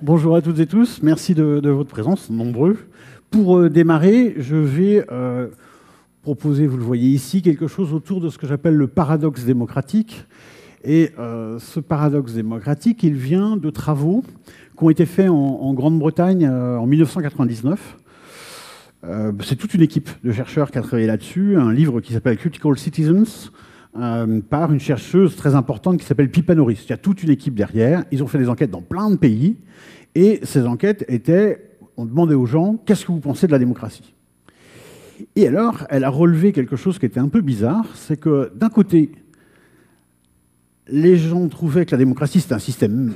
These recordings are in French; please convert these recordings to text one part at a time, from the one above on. Bonjour à toutes et tous, merci de votre présence, nombreux. Pour démarrer, je vais proposer, vous le voyez ici, quelque chose autour de ce que j'appelle le paradoxe démocratique. Et ce paradoxe démocratique, il vient de travaux qui ont été faits en Grande-Bretagne en 1999. C'est toute une équipe de chercheurs qui a travaillé là-dessus, un livre qui s'appelle Critical Citizens, par une chercheuse très importante qui s'appelle Pippa Norris. Il y a toute une équipe derrière, ils ont fait des enquêtes dans plein de pays, et ces enquêtes étaient, on demandait aux gens, qu'est-ce que vous pensez de la démocratie? Et alors, elle a relevé quelque chose qui était un peu bizarre, c'est que d'un côté, les gens trouvaient que la démocratie c'était un système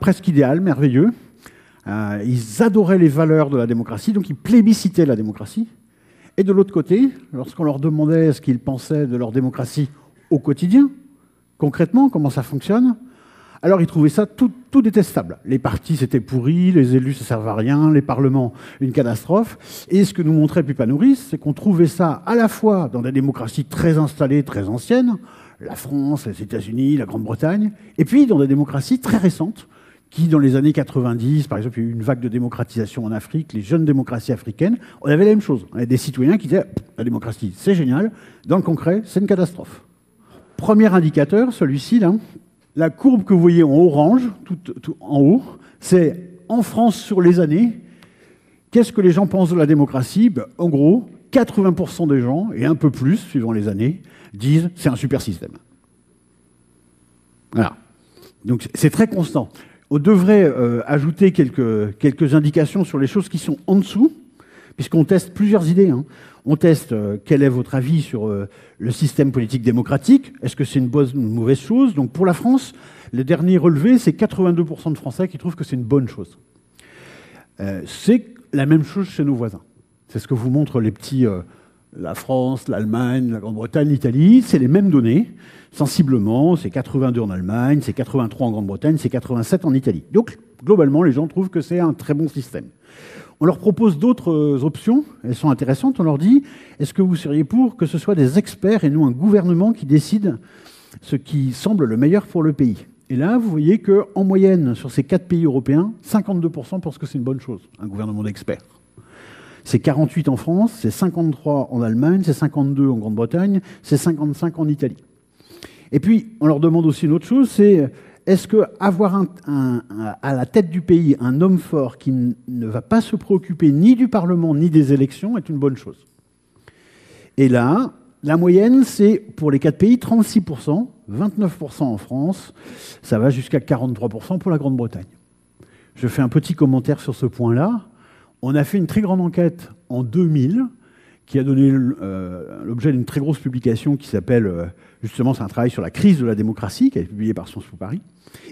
presque idéal, merveilleux, ils adoraient les valeurs de la démocratie, donc ils plébiscitaient la démocratie. Et de l'autre côté, lorsqu'on leur demandait ce qu'ils pensaient de leur démocratie au quotidien, concrètement, comment ça fonctionne, alors ils trouvaient ça tout détestable. Les partis, c'était pourri, les élus, ça ne servait à rien, les parlements, une catastrophe. Et ce que nous montrait Pippa Norris, c'est qu'on trouvait ça à la fois dans des démocraties très installées, très anciennes, la France, les États-Unis, la Grande-Bretagne, et puis dans des démocraties très récentes, qui, dans les années 90, par exemple, il y a eu une vague de démocratisation en Afrique, les jeunes démocraties africaines, on avait la même chose. On avait des citoyens qui disaient « la démocratie, c'est génial, dans le concret, c'est une catastrophe ». Premier indicateur, celui-ci, là, la courbe que vous voyez en orange, tout en haut, c'est en France sur les années, qu'est-ce que les gens pensent de la démocratie? En gros, 80% des gens, et un peu plus, suivant les années, disent « c'est un super système ». Voilà. Donc c'est très constant. On devrait ajouter quelques indications sur les choses qui sont en dessous, puisqu'on teste plusieurs idées. Hein. On teste quel est votre avis sur le système politique démocratique, est-ce que c'est une bonne ou une mauvaise chose? Donc pour la France, le dernier relevé, c'est 82% de Français qui trouvent que c'est une bonne chose. C'est la même chose chez nos voisins. C'est ce que vous montrent les petits... la France, l'Allemagne, la Grande-Bretagne, l'Italie, c'est les mêmes données. Sensiblement, c'est 82 en Allemagne, c'est 83 en Grande-Bretagne, c'est 87 en Italie. Donc, globalement, les gens trouvent que c'est un très bon système. On leur propose d'autres options, elles sont intéressantes. On leur dit, est-ce que vous seriez pour que ce soit des experts et non un gouvernement qui décide ce qui semble le meilleur pour le pays? Et là, vous voyez qu'en moyenne, sur ces 4 pays européens, 52% pensent que c'est une bonne chose, un gouvernement d'experts. C'est 48 en France, c'est 53 en Allemagne, c'est 52 en Grande-Bretagne, c'est 55 en Italie. Et puis, on leur demande aussi une autre chose, c'est est-ce qu'avoir à la tête du pays un homme fort qui ne va pas se préoccuper ni du Parlement ni des élections est une bonne chose? Et là, la moyenne, c'est pour les 4 pays 36%, 29% en France, ça va jusqu'à 43% pour la Grande-Bretagne. Je fais un petit commentaire sur ce point-là. On a fait une très grande enquête en 2000 qui a donné l'objet d'une très grosse publication qui s'appelle, justement, c'est un travail sur la crise de la démocratie qui a été publié par Sciences Po Paris.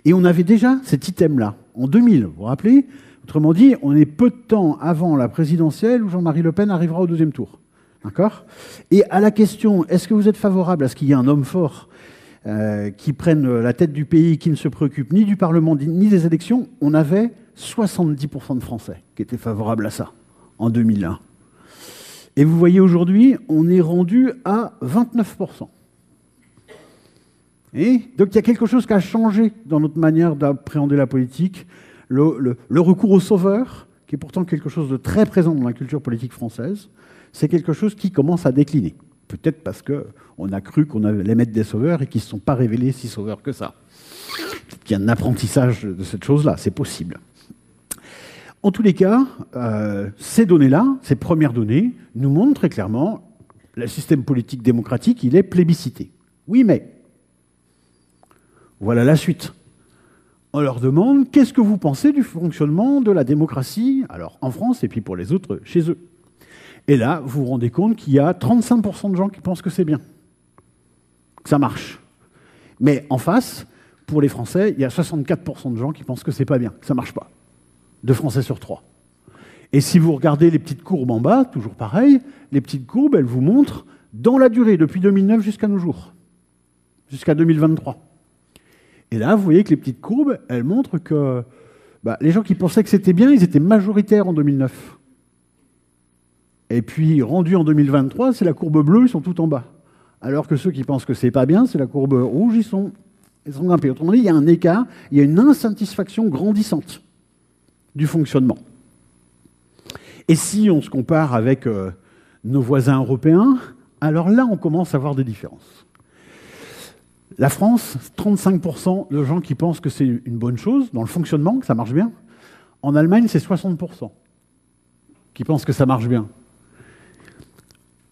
Et on avait déjà cet item-là en 2000, vous vous rappelez? Autrement dit, on est peu de temps avant la présidentielle où Jean-Marie Le Pen arrivera au deuxième tour. D'accord? Et à la question, est-ce que vous êtes favorable à ce qu'il y ait un homme fort qui prenne la tête du pays, qui ne se préoccupe ni du Parlement ni des élections, on avait 70% de Français qui étaient favorables à ça, en 2001. Et vous voyez aujourd'hui, on est rendu à 29%. Et donc il y a quelque chose qui a changé dans notre manière d'appréhender la politique. Le recours au sauveur, qui est pourtant quelque chose de très présent dans la culture politique française, c'est quelque chose qui commence à décliner. Peut-être parce qu'on a cru qu'on allait mettre des sauveurs et qu'ils ne se sont pas révélés si sauveurs que ça. Il y a un apprentissage de cette chose-là, c'est possible. En tous les cas, ces données-là, ces premières données, nous montrent très clairement le système politique démocratique, il est plébiscité. Oui, mais voilà la suite. On leur demande, qu'est-ce que vous pensez du fonctionnement de la démocratie, alors en France et puis pour les autres, chez eux? Et là, vous vous rendez compte qu'il y a 35% de gens qui pensent que c'est bien, que ça marche. Mais en face, pour les Français, il y a 64% de gens qui pensent que c'est pas bien, que ça marche pas. 2 Français sur 3. Et si vous regardez les petites courbes en bas, toujours pareil, les petites courbes, elles vous montrent dans la durée, depuis 2009 jusqu'à nos jours, jusqu'à 2023. Et là, vous voyez que les petites courbes, elles montrent que les gens qui pensaient que c'était bien, ils étaient majoritaires en 2009. Et puis, rendu en 2023, c'est la courbe bleue, ils sont tout en bas. Alors que ceux qui pensent que c'est pas bien, c'est la courbe rouge, ils sont grimpés. Autrement dit, il y a un écart, il y a une insatisfaction grandissante du fonctionnement. Et si on se compare avec nos voisins européens, alors là, on commence à voir des différences. La France, 35% de gens qui pensent que c'est une bonne chose, dans le fonctionnement, que ça marche bien. En Allemagne, c'est 60% qui pensent que ça marche bien.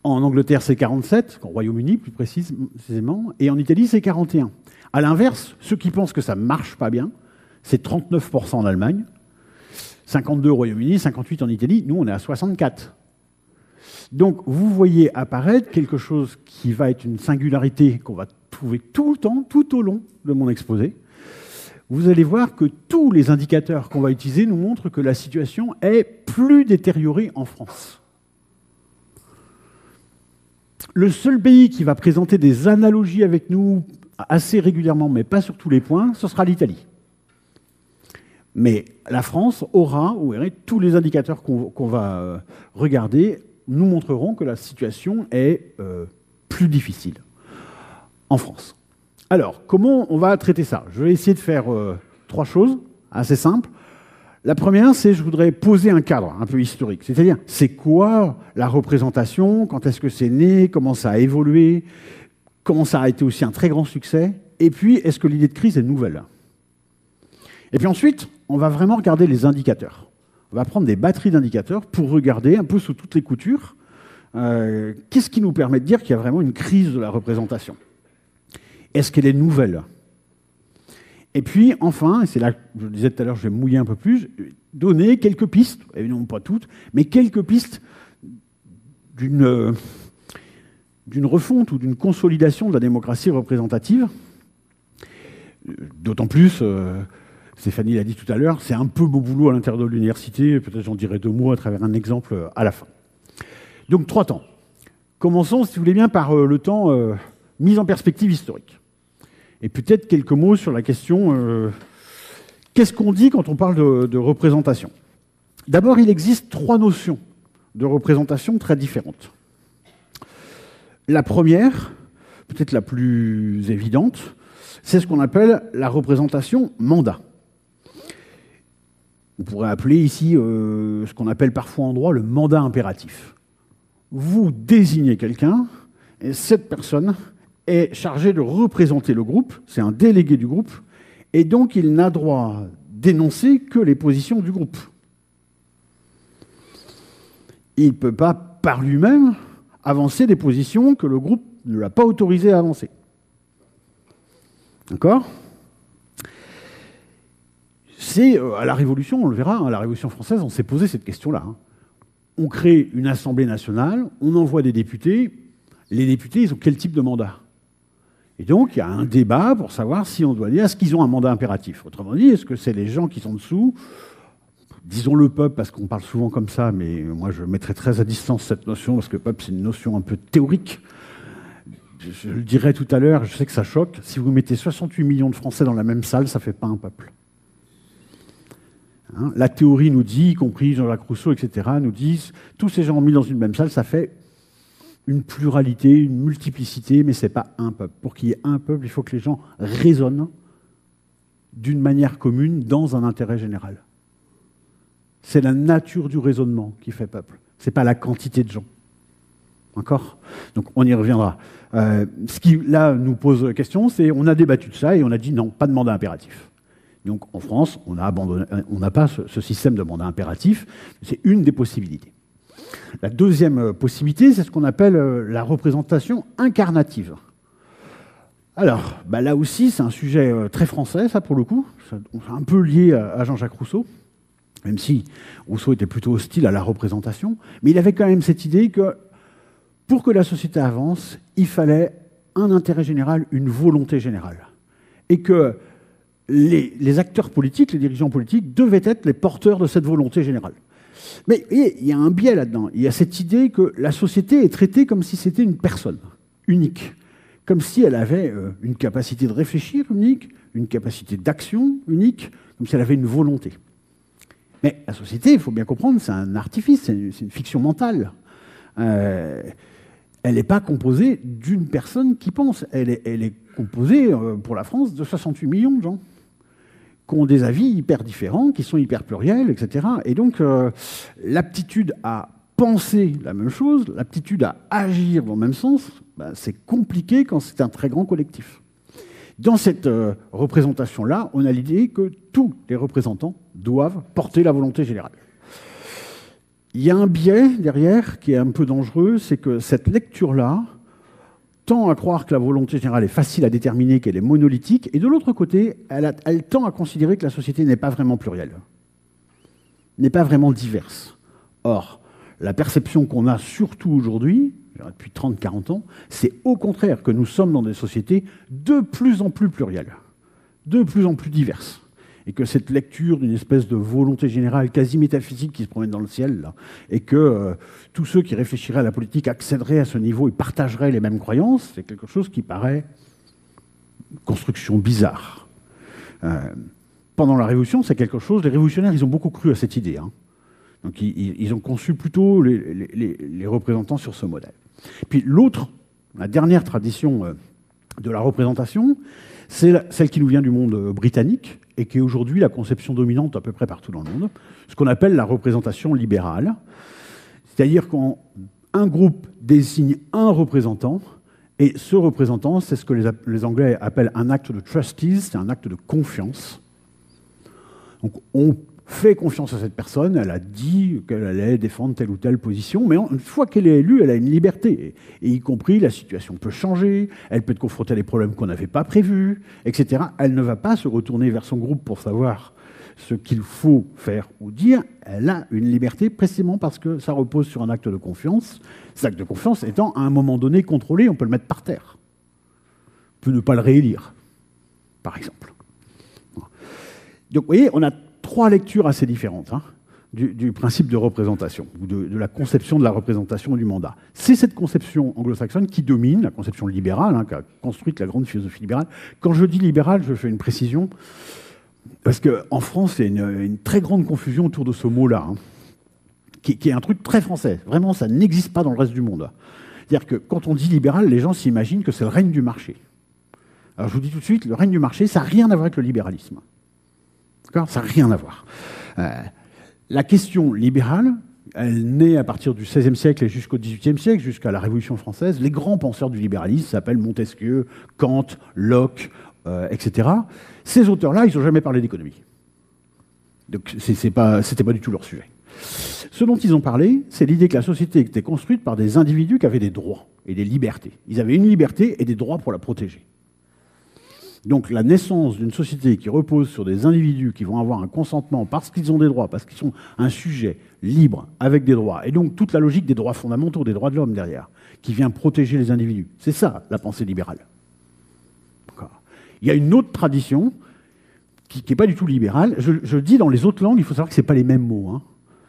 En Angleterre, c'est 47%, au Royaume-Uni plus précisément, et en Italie, c'est 41%. À l'inverse, ceux qui pensent que ça ne marche pas bien, c'est 39% en Allemagne, 52% au Royaume-Uni, 58% en Italie, nous on est à 64%. Donc vous voyez apparaître quelque chose qui va être une singularité qu'on va trouver tout le temps, tout au long de mon exposé. Vous allez voir que tous les indicateurs qu'on va utiliser nous montrent que la situation est plus détériorée en France. Le seul pays qui va présenter des analogies avec nous assez régulièrement, mais pas sur tous les points, ce sera l'Italie. Mais la France aura, ou tous les indicateurs qu'on va regarder nous montreront que la situation est plus difficile en France. Alors, comment on va traiter ça? Je vais essayer de faire trois choses assez simples. La première, c'est je voudrais poser un cadre un peu historique. C'est-à-dire, c'est quoi la représentation? Quand est-ce que c'est né? Comment ça a évolué? Comment ça a été aussi un très grand succès? Et puis, est-ce que l'idée de crise est nouvelle? Et puis ensuite, on va vraiment regarder les indicateurs. On va prendre des batteries d'indicateurs pour regarder un peu sous toutes les coutures qu'est-ce qui nous permet de dire qu'il y a vraiment une crise de la représentation. Est-ce qu'elle est nouvelle? Et puis, enfin, et c'est là que je le disais tout à l'heure, je vais mouiller un peu plus, donner quelques pistes, évidemment pas toutes, mais quelques pistes d'une refonte ou d'une consolidation de la démocratie représentative. D'autant plus, Stéphanie l'a dit tout à l'heure, c'est un peu beau boulot à l'intérieur de l'université, peut-être j'en dirai deux mots à travers un exemple à la fin. Donc trois temps. Commençons, si vous voulez bien, par le temps mise en perspective historique. Et peut-être quelques mots sur la question qu'est-ce qu'on dit quand on parle de représentation? D'abord, il existe trois notions de représentation très différentes. La première, peut-être la plus évidente, c'est ce qu'on appelle la représentation mandat. On pourrait appeler ici ce qu'on appelle parfois en droit le mandat impératif. Vous désignez quelqu'un et cette personne est chargée de représenter le groupe, c'est un délégué du groupe, et donc il n'a droit d'énoncer que les positions du groupe. Il ne peut pas par lui-même avancer des positions que le groupe ne l'a pas autorisé à avancer. D'accord ? C'est à la Révolution, on le verra, à la Révolution française, on s'est posé cette question-là. On crée une assemblée nationale, on envoie des députés. Les députés, ils ont quel type de mandat? Et donc, il y a un débat pour savoir si on doit dire est-ce qu'ils ont un mandat impératif? Autrement dit, est-ce que c'est les gens qui sont dessous? Disons le peuple, parce qu'on parle souvent comme ça, mais moi, je mettrai très à distance cette notion, parce que peuple, c'est une notion un peu théorique. Je le dirai tout à l'heure, je sais que ça choque. Si vous mettez 68 millions de Français dans la même salle, ça ne fait pas un peuple. Hein, la théorie nous dit, y compris Jean-Jacques Rousseau, etc., nous disent tous ces gens mis dans une même salle, ça fait une pluralité, une multiplicité, mais ce n'est pas un peuple. Pour qu'il y ait un peuple, il faut que les gens raisonnent d'une manière commune dans un intérêt général. C'est la nature du raisonnement qui fait peuple. Ce n'est pas la quantité de gens. Encore. Donc on y reviendra. Ce qui, là, nous pose question, c'est on a débattu de ça et on a dit non, pas de mandat impératif. Donc en France, on n'a pas ce système de mandat impératif. C'est une des possibilités. La deuxième possibilité, c'est ce qu'on appelle la représentation incarnative. Alors, bah là aussi, c'est un sujet très français, ça, pour le coup. C'est un peu lié à Jean-Jacques Rousseau, même si Rousseau était plutôt hostile à la représentation. Mais il avait quand même cette idée que pour que la société avance, il fallait un intérêt général, une volonté générale. Et que les acteurs politiques, les dirigeants politiques, devaient être les porteurs de cette volonté générale. Mais il y a un biais là-dedans. Il y a cette idée que la société est traitée comme si c'était une personne unique, comme si elle avait une capacité de réfléchir unique, une capacité d'action unique, comme si elle avait une volonté. Mais la société, il faut bien comprendre, c'est un artifice, c'est une fiction mentale. Elle n'est pas composée d'une personne qui pense. Elle est composée, pour la France, de 68 millions de gens qui ont des avis hyper différents, qui sont hyper pluriels, etc. Et donc, l'aptitude à penser la même chose, l'aptitude à agir dans le même sens, ben, c'est compliqué quand c'est un très grand collectif. Dans cette représentation-là, on a l'idée que tous les représentants doivent porter la volonté générale. Il y a un biais derrière qui est un peu dangereux, c'est que cette lecture-là tend à croire que la volonté générale est facile à déterminer, qu'elle est monolithique, et de l'autre côté, elle tend à considérer que la société n'est pas vraiment plurielle, n'est pas vraiment diverse. Or, la perception qu'on a surtout aujourd'hui, depuis 30-40 ans, c'est au contraire que nous sommes dans des sociétés de plus en plus plurielles, de plus en plus diverses. Et que cette lecture d'une espèce de volonté générale quasi métaphysique qui se promène dans le ciel, là, et que tous ceux qui réfléchiraient à la politique accéderaient à ce niveau et partageraient les mêmes croyances, c'est quelque chose qui paraît une construction bizarre. Pendant la Révolution, c'est quelque chose... Les révolutionnaires, ils ont beaucoup cru à cette idée, hein. Donc ils ont conçu plutôt les représentants sur ce modèle. Puis l'autre, la dernière tradition de la représentation, c'est celle qui nous vient du monde britannique et qui est aujourd'hui la conception dominante à peu près partout dans le monde, ce qu'on appelle la représentation libérale. C'est-à-dire quand un groupe désigne un représentant, et ce représentant, c'est ce que les Anglais appellent un acte de trustees, c'est un acte de confiance. Donc on fait confiance à cette personne, elle a dit qu'elle allait défendre telle ou telle position, mais une fois qu'elle est élue, elle a une liberté. Et y compris, la situation peut changer, elle peut être confrontée à des problèmes qu'on n'avait pas prévus, etc. Elle ne va pas se retourner vers son groupe pour savoir ce qu'il faut faire ou dire. Elle a une liberté précisément parce que ça repose sur un acte de confiance, cet acte de confiance étant à un moment donné contrôlé, on peut le mettre par terre. On peut ne pas le réélire, par exemple. Donc vous voyez, on a trois lectures assez différentes hein, du principe de représentation, ou de la conception de la représentation du mandat. C'est cette conception anglo-saxonne qui domine, la conception libérale, hein, qui a construit la grande philosophie libérale. Quand je dis libérale, je fais une précision, parce qu'en France, il y a une très grande confusion autour de ce mot-là, hein, qui est un truc très français. Vraiment, ça n'existe pas dans le reste du monde. C'est-à-dire que quand on dit libéral, les gens s'imaginent que c'est le règne du marché. Alors je vous dis tout de suite, le règne du marché, ça n'a rien à voir avec le libéralisme. Ça n'a rien à voir. La question libérale, elle naît à partir du XVIe siècle et jusqu'au XVIIIe siècle, jusqu'à la Révolution française. Les grands penseurs du libéralisme s'appellent Montesquieu, Kant, Locke, etc. Ces auteurs-là, ils n'ont jamais parlé d'économie. Donc c'était pas du tout leur sujet. Ce dont ils ont parlé, c'est l'idée que la société était construite par des individus qui avaient des droits et des libertés. Ils avaient une liberté et des droits pour la protéger. Donc la naissance d'une société qui repose sur des individus qui vont avoir un consentement parce qu'ils ont des droits, parce qu'ils sont un sujet libre avec des droits, et donc toute la logique des droits fondamentaux, des droits de l'homme derrière, qui vient protéger les individus. C'est ça, la pensée libérale. Il y a une autre tradition qui n'est pas du tout libérale. Je dis dans les autres langues, il faut savoir que ce n'est pas les mêmes mots, hein.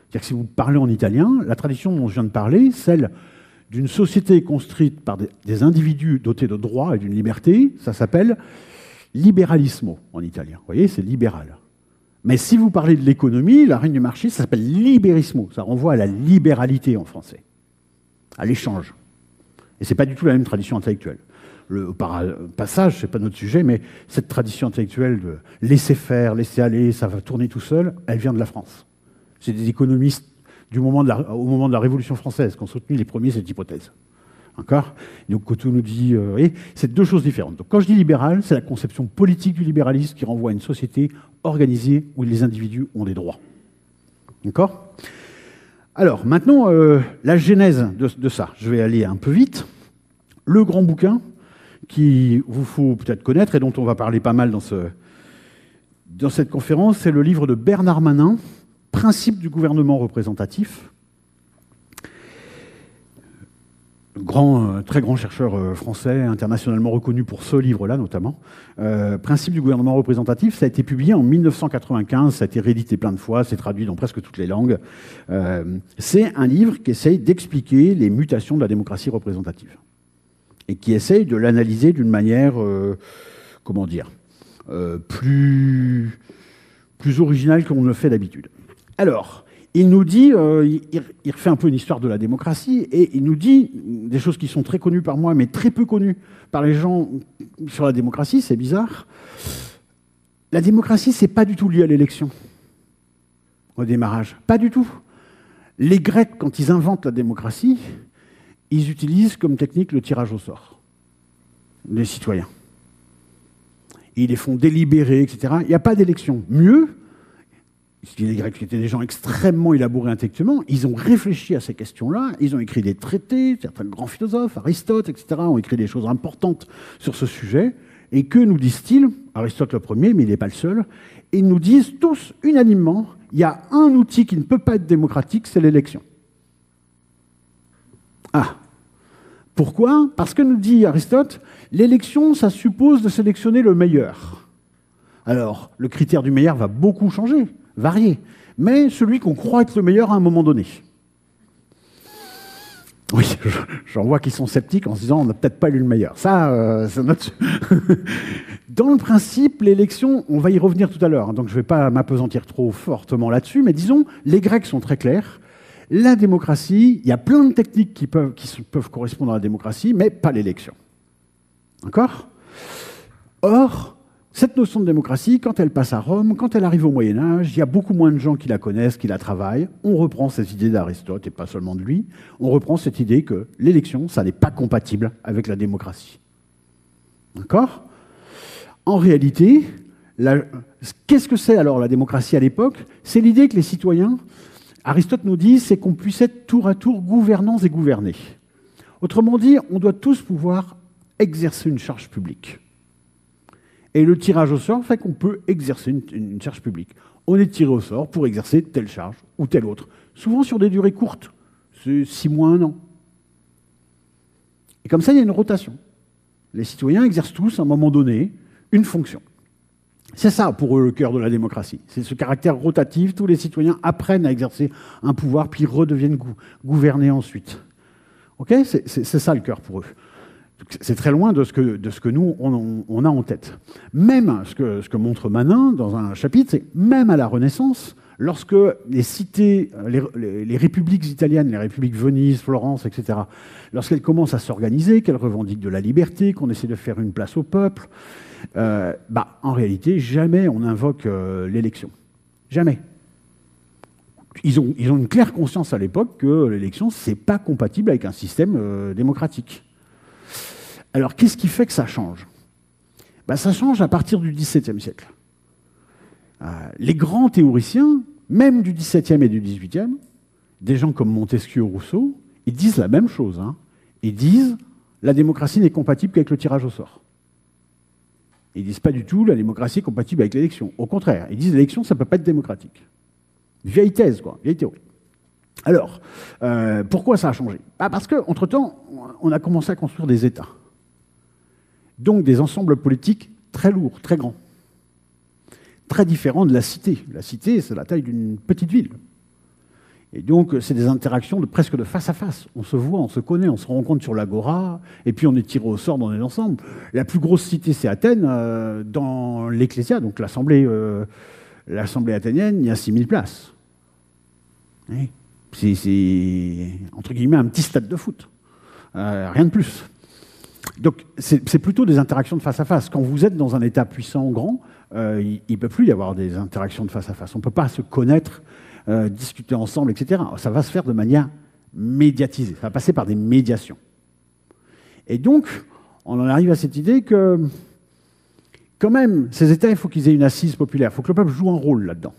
C'est-à-dire que si vous parlez en italien, la tradition dont je viens de parler, celle d'une société construite par des individus dotés de droits et d'une liberté, ça s'appelle... libéralismo en italien, vous voyez, c'est libéral. Mais si vous parlez de l'économie, la règne du marché, ça s'appelle libérismo, ça renvoie à la libéralité en français, à l'échange. Et c'est pas du tout la même tradition intellectuelle. Le passage, c'est pas notre sujet, mais cette tradition intellectuelle de laisser faire, laisser aller, ça va tourner tout seul, elle vient de la France. C'est des économistes au moment de la Révolution française qui ont soutenu les premiers cette hypothèse. Encore. Donc, Coteau nous dit, vous voyez, c'est deux choses différentes. Donc, quand je dis libéral, c'est la conception politique du libéralisme qui renvoie à une société organisée où les individus ont des droits. D'accord ? Alors, maintenant, la genèse de ça. Je vais aller un peu vite. Le grand bouquin qu'il vous faut peut-être connaître et dont on va parler pas mal dans cette conférence, c'est le livre de Bernard Manin, « Principes du gouvernement représentatif ». Très grand chercheur français, internationalement reconnu pour ce livre-là notamment. Principe du gouvernement représentatif, ça a été publié en 1995, ça a été réédité plein de fois, c'est traduit dans presque toutes les langues. C'est un livre qui essaye d'expliquer les mutations de la démocratie représentative et qui essaye de l'analyser d'une manière, comment dire, plus originale qu'on ne le fait d'habitude. Alors, il nous dit, il refait un peu une histoire de la démocratie, et il nous dit des choses qui sont très connues par moi, mais très peu connues par les gens sur la démocratie, c'est bizarre. La démocratie, c'est pas du tout lié à l'élection, au démarrage. Pas du tout. Les Grecs, quand ils inventent la démocratie, ils utilisent comme technique le tirage au sort des citoyens. Ils les font délibérer, etc. Il n'y a pas d'élection. Mieux, les Grecs qui étaient des gens extrêmement élaborés intellectuellement, ils ont réfléchi à ces questions-là, ils ont écrit des traités, certains grands philosophes, Aristote, etc., ont écrit des choses importantes sur ce sujet, et que nous disent-ils, Aristote le premier, mais il n'est pas le seul, ils nous disent tous, unanimement, il y a un outil qui ne peut pas être démocratique, c'est l'élection. Ah. Pourquoi? Parce que, nous dit Aristote, l'élection, ça suppose de sélectionner le meilleur. Alors, le critère du meilleur va beaucoup changer, varier, mais celui qu'on croit être le meilleur à un moment donné. Oui, j'en vois qui sont sceptiques en se disant « on n'a peut-être pas élu le meilleur ». Ça, c'est notre... Dans le principe, l'élection, on va y revenir tout à l'heure, hein, donc je ne vais pas m'apesantir trop fortement là-dessus, mais disons, les Grecs sont très clairs. La démocratie, il y a plein de techniques qui peuvent correspondre à la démocratie, mais pas l'élection. D'accord? Or, cette notion de démocratie, quand elle passe à Rome, quand elle arrive au Moyen-Âge, il y a beaucoup moins de gens qui la connaissent, qui la travaillent. On reprend cette idée d'Aristote, et pas seulement de lui. On reprend cette idée que l'élection, ça n'est pas compatible avec la démocratie. D'accord? En réalité, qu'est-ce que c'est alors la démocratie à l'époque? C'est l'idée que les citoyens... Aristote nous dit, c'est qu'on puisse être tour à tour gouvernants et gouvernés. Autrement dit, on doit tous pouvoir exercer une charge publique. Et le tirage au sort fait qu'on peut exercer une charge publique. On est tiré au sort pour exercer telle charge ou telle autre, souvent sur des durées courtes, c'est 6 mois, 1 an. Et comme ça, il y a une rotation. Les citoyens exercent tous, à un moment donné, une fonction. C'est ça, pour eux, le cœur de la démocratie. C'est ce caractère rotatif. Tous les citoyens apprennent à exercer un pouvoir, puis redeviennent gouvernés ensuite. Okay ? C'est ça, le cœur, pour eux. C'est très loin de ce que nous, on a en tête. Même, ce que montre Manin dans un chapitre, c'est même à la Renaissance, lorsque les cités, les républiques italiennes, les républiques Venise, Florence, etc., lorsqu'elles commencent à s'organiser, qu'elles revendiquent de la liberté, qu'on essaie de faire une place au peuple, en réalité, jamais on invoque l'élection. Jamais. Ils ont une claire conscience à l'époque que l'élection, c'est pas compatible avec un système démocratique. Alors, qu'est-ce qui fait que ça change? Ça change à partir du XVIIe siècle. Les grands théoriciens, même du XVIIe et du XVIIIe, des gens comme Montesquieu ou Rousseau, ils disent la même chose. Hein. Ils disent « la démocratie n'est compatible qu'avec le tirage au sort ». Ils ne disent pas du tout « la démocratie est compatible avec l'élection ». Au contraire, ils disent « l'élection, ça ne peut pas être démocratique ». Vieille thèse, quoi, vieille théorie. Alors, pourquoi ça a changé? Parce qu'entre-temps, on a commencé à construire des États. Donc des ensembles politiques très lourds, très grands. Très différents de la cité. La cité, c'est la taille d'une petite ville. Et donc, c'est des interactions presque de face à face. On se voit, on se connaît, on se rencontre sur l'agora, et puis on est tiré au sort dans les ensembles. La plus grosse cité, c'est Athènes. Dans l'Ecclésia, donc l'assemblée athénienne, il y a 6000 places. Oui. C'est, entre guillemets, un petit stade de foot. Rien de plus. Donc, c'est plutôt des interactions de face à face. Quand vous êtes dans un État puissant, grand, il ne peut plus y avoir des interactions de face à face. On ne peut pas se connaître, discuter ensemble, etc. Ça va se faire de manière médiatisée. Ça va passer par des médiations. Et donc, on en arrive à cette idée que, quand même, ces États, il faut qu'ils aient une assise populaire. Il faut que le peuple joue un rôle là-dedans.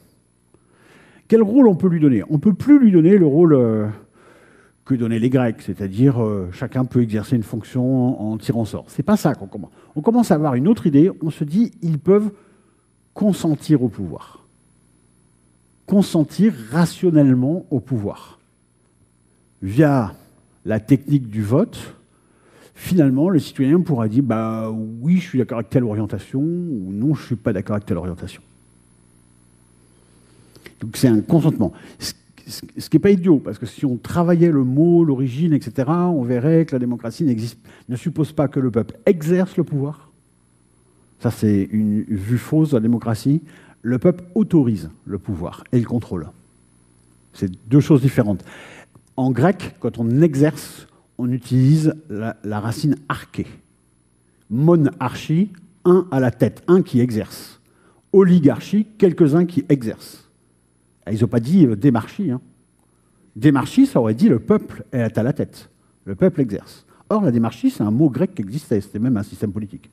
Quel rôle on peut lui donner? On ne peut plus lui donner le rôle que donnaient les Grecs, c'est-à-dire chacun peut exercer une fonction en tirant sort. C'est pas ça qu'on commence. On commence à avoir une autre idée, on se dit ils peuvent consentir au pouvoir. Consentir rationnellement au pouvoir. Via la technique du vote, finalement, le citoyen pourra dire oui, je suis d'accord avec telle orientation, ou non, je ne suis pas d'accord avec telle orientation. Donc c'est un consentement. Ce qui n'est pas idiot, parce que si on travaillait le mot, l'origine, etc., on verrait que la démocratie ne suppose pas que le peuple exerce le pouvoir. Ça, c'est une vue fausse de la démocratie. Le peuple autorise le pouvoir et le contrôle. C'est deux choses différentes. En grec, quand on exerce, on utilise la racine arché. Monarchie, un à la tête, un qui exerce. Oligarchie, quelques-uns qui exercent. Ils n'ont pas dit démarchie. Hein. Démarchie, ça aurait dit le peuple est à la tête. Le peuple exerce. Or, la démarchie, c'est un mot grec qui existait. C'était même un système politique.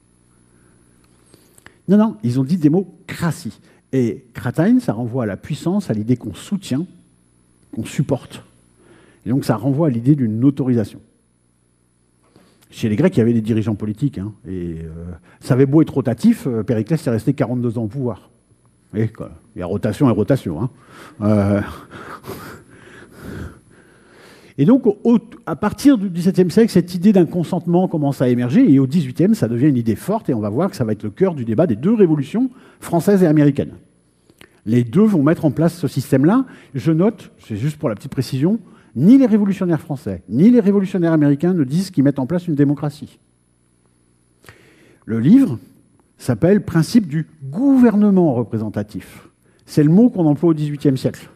Non, non, ils ont dit démocratie. Et kratein, ça renvoie à la puissance, à l'idée qu'on soutient, qu'on supporte. Et donc, ça renvoie à l'idée d'une autorisation. Chez les Grecs, il y avait des dirigeants politiques. Hein, et ça avait beau être rotatif, Périclès est resté 42 ans au pouvoir. Vous voyez, quoi, il y a rotation et rotation. Hein. Et donc, à partir du XVIIe siècle, cette idée d'un consentement commence à émerger, et au XVIIIe, ça devient une idée forte, et on va voir que ça va être le cœur du débat des deux révolutions françaises et américaines. Les deux vont mettre en place ce système-là. Je note, c'est juste pour la petite précision, ni les révolutionnaires français, ni les révolutionnaires américains ne disent qu'ils mettent en place une démocratie. Le livre s'appelle « Principes du gouvernement représentatif ». C'est le mot qu'on emploie au XVIIIe siècle.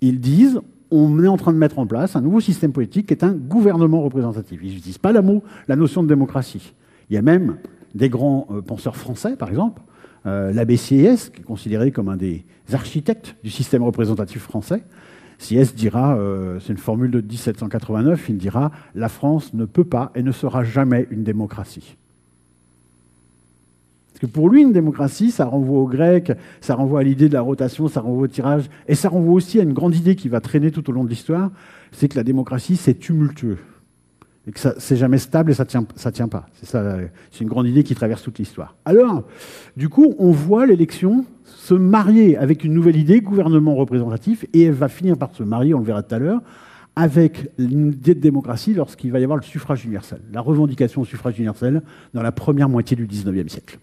Ils disent... on est en train de mettre en place un nouveau système politique qui est un gouvernement représentatif. Ils n'utilisent pas la notion de démocratie. Il y a même des grands penseurs français, par exemple, l'abbé Sieyès, qui est considéré comme un des architectes du système représentatif français. Sieyès dira, c'est une formule de 1789, il dira « La France ne peut pas et ne sera jamais une démocratie ». Parce que pour lui, une démocratie, ça renvoie aux Grecs, ça renvoie à l'idée de la rotation, ça renvoie au tirage, et ça renvoie aussi à une grande idée qui va traîner tout au long de l'histoire, c'est que la démocratie, c'est tumultueux, et que c'est jamais stable et ça tient pas. C'est une grande idée qui traverse toute l'histoire. Alors, du coup, on voit l'élection se marier avec une nouvelle idée, gouvernement représentatif, et elle va finir par se marier, on le verra tout à l'heure, avec l'idée de démocratie lorsqu'il va y avoir le suffrage universel, la revendication au suffrage universel dans la première moitié du XIXe siècle.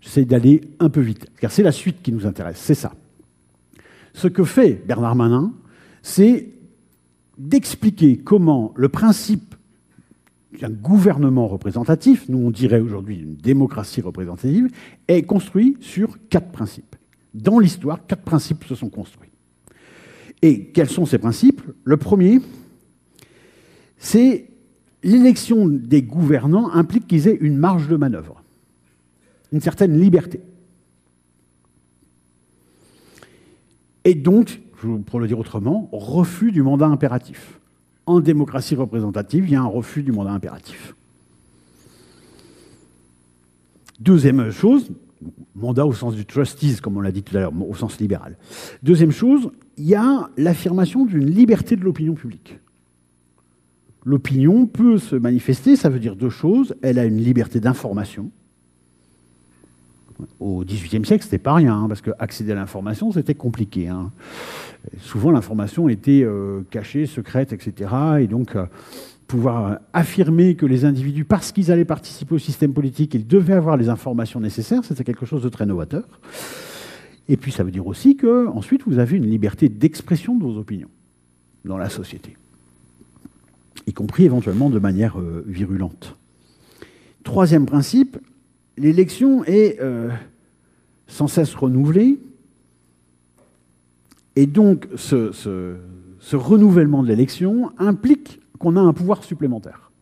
J'essaie d'aller un peu vite, car c'est la suite qui nous intéresse, c'est ça. Ce que fait Bernard Manin, c'est d'expliquer comment le principe d'un gouvernement représentatif, nous on dirait aujourd'hui une démocratie représentative, est construit sur quatre principes. Dans l'histoire, quatre principes se sont construits. Et quels sont ces principes? Le premier, c'est l'élection des gouvernants implique qu'ils aient une marge de manœuvre. Une certaine liberté. Et donc, pour le dire autrement, refus du mandat impératif. En démocratie représentative, il y a un refus du mandat impératif. Deuxième chose, mandat au sens du trustees, comme on l'a dit tout à l'heure, au sens libéral. Deuxième chose, il y a l'affirmation d'une liberté de l'opinion publique. L'opinion peut se manifester, ça veut dire deux choses. Elle a une liberté d'information. Au XVIIIe siècle, c'était pas rien, hein, parce que accéder à l'information, c'était compliqué. Hein. Souvent, l'information était cachée, secrète, etc. Et donc, pouvoir affirmer que les individus, parce qu'ils allaient participer au système politique, ils devaient avoir les informations nécessaires, c'était quelque chose de très novateur. Et puis, ça veut dire aussi que ensuite, vous avez une liberté d'expression de vos opinions dans la société, y compris éventuellement de manière virulente. Troisième principe. L'élection est sans cesse renouvelée, et donc ce renouvellement de l'élection implique qu'on a un pouvoir supplémentaire.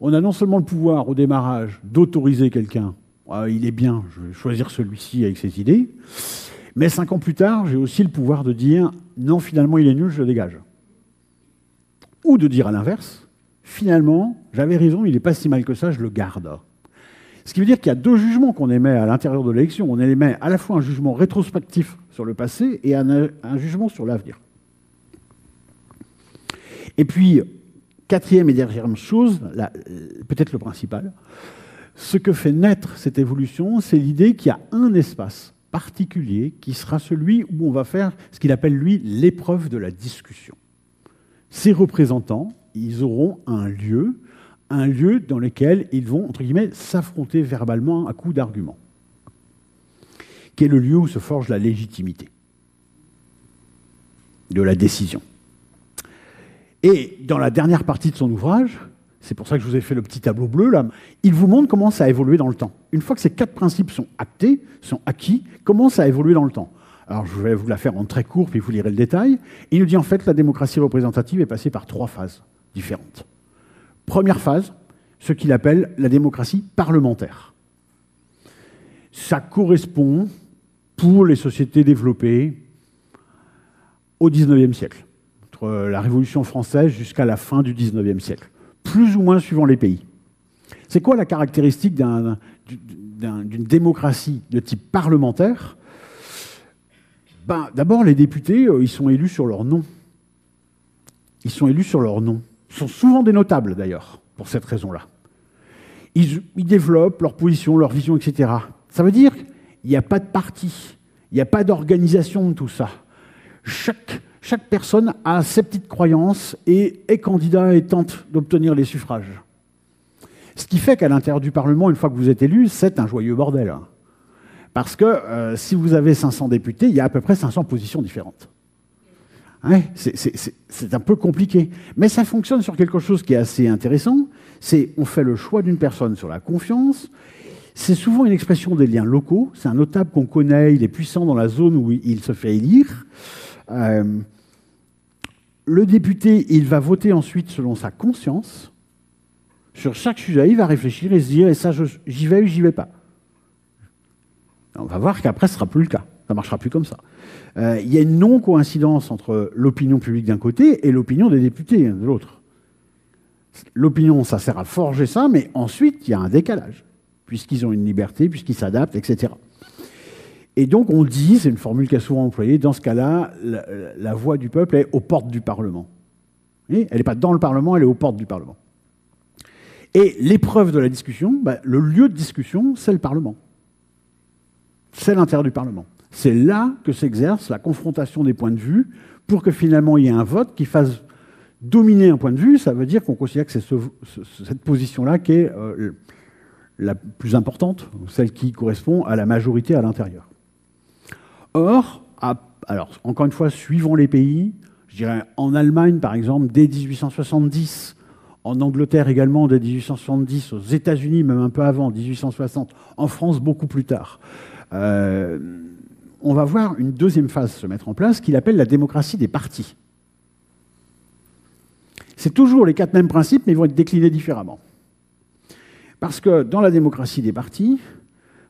On a non seulement le pouvoir au démarrage d'autoriser quelqu'un, ah, il est bien, je vais choisir celui-ci avec ses idées, mais 5 ans plus tard, j'ai aussi le pouvoir de dire non, finalement il est nul, je le dégage. Ou de dire à l'inverse, finalement, j'avais raison, il n'est pas si mal que ça, je le garde. Ce qui veut dire qu'il y a deux jugements qu'on émet à l'intérieur de l'élection. On émet à la fois un jugement rétrospectif sur le passé et un jugement sur l'avenir. Et puis, quatrième et dernière chose, peut-être le principal, ce que fait naître cette évolution, c'est l'idée qu'il y a un espace particulier qui sera celui où on va faire ce qu'il appelle, lui, l'épreuve de la discussion. Ces représentants, ils auront un lieu dans lequel ils vont, entre guillemets, s'affronter verbalement à coups d'arguments, qui est le lieu où se forge la légitimité de la décision. Et dans la dernière partie de son ouvrage, c'est pour ça que je vous ai fait le petit tableau bleu, là, il vous montre comment ça a évolué dans le temps. Une fois que ces quatre principes sont actés, sont acquis, comment ça a évolué dans le temps. Alors je vais vous la faire en très court, puis vous lirez le détail. Il nous dit en fait la démocratie représentative est passée par trois phases différentes. Première phase, ce qu'il appelle la démocratie parlementaire. Ça correspond, pour les sociétés développées, au XIXe siècle, entre la Révolution française jusqu'à la fin du XIXe siècle, plus ou moins suivant les pays. C'est quoi la caractéristique d'une démocratie de type parlementaire? Ben, d'abord, les députés, ils sont élus sur leur nom. Ils sont élus sur leur nom. Ils sont souvent des notables, d'ailleurs, pour cette raison-là. Ils développent leur position, leur vision, etc. Ça veut dire qu'il n'y a pas de parti, il n'y a pas d'organisation de tout ça. Chaque personne a ses petites croyances et est candidat et tente d'obtenir les suffrages. Ce qui fait qu'à l'intérieur du Parlement, une fois que vous êtes élu, c'est un joyeux bordel. Parce que si vous avez 500 députés, il y a à peu près 500 positions différentes. Ouais, c'est un peu compliqué. Mais ça fonctionne sur quelque chose qui est assez intéressant. C'est on fait le choix d'une personne sur la confiance. C'est souvent une expression des liens locaux. C'est un notable qu'on connaît, il est puissant dans la zone où il se fait élire. Le député, il va voter ensuite selon sa conscience. Sur chaque sujet, il va réfléchir et se dire « et ça, j'y vais ou j'y vais pas ». On va voir qu'après, ce ne sera plus le cas. Ça ne marchera plus comme ça. Il y a une non-coïncidence entre l'opinion publique d'un côté et l'opinion des députés de l'autre. L'opinion, ça sert à forger ça, mais ensuite, il y a un décalage, puisqu'ils ont une liberté, puisqu'ils s'adaptent, etc. Et donc, on dit, c'est une formule qui est souvent employée, dans ce cas-là, la voix du peuple est aux portes du Parlement. Vous voyez, elle n'est pas dans le Parlement, elle est aux portes du Parlement. Et l'épreuve de la discussion, bah, le lieu de discussion, c'est le Parlement. C'est l'intérieur du Parlement. C'est là que s'exerce la confrontation des points de vue pour que finalement il y ait un vote qui fasse dominer un point de vue. Ça veut dire qu'on considère que c'est cette position-là qui est la plus importante, celle qui correspond à la majorité à l'intérieur. Or, alors, encore une fois, suivant les pays, je dirais en Allemagne par exemple, dès 1870, en Angleterre également, dès 1870, aux États-Unis même un peu avant, 1860, en France beaucoup plus tard. On va voir une deuxième phase se mettre en place, qu'il appelle la démocratie des partis. C'est toujours les quatre mêmes principes, mais ils vont être déclinés différemment. Parce que dans la démocratie des partis,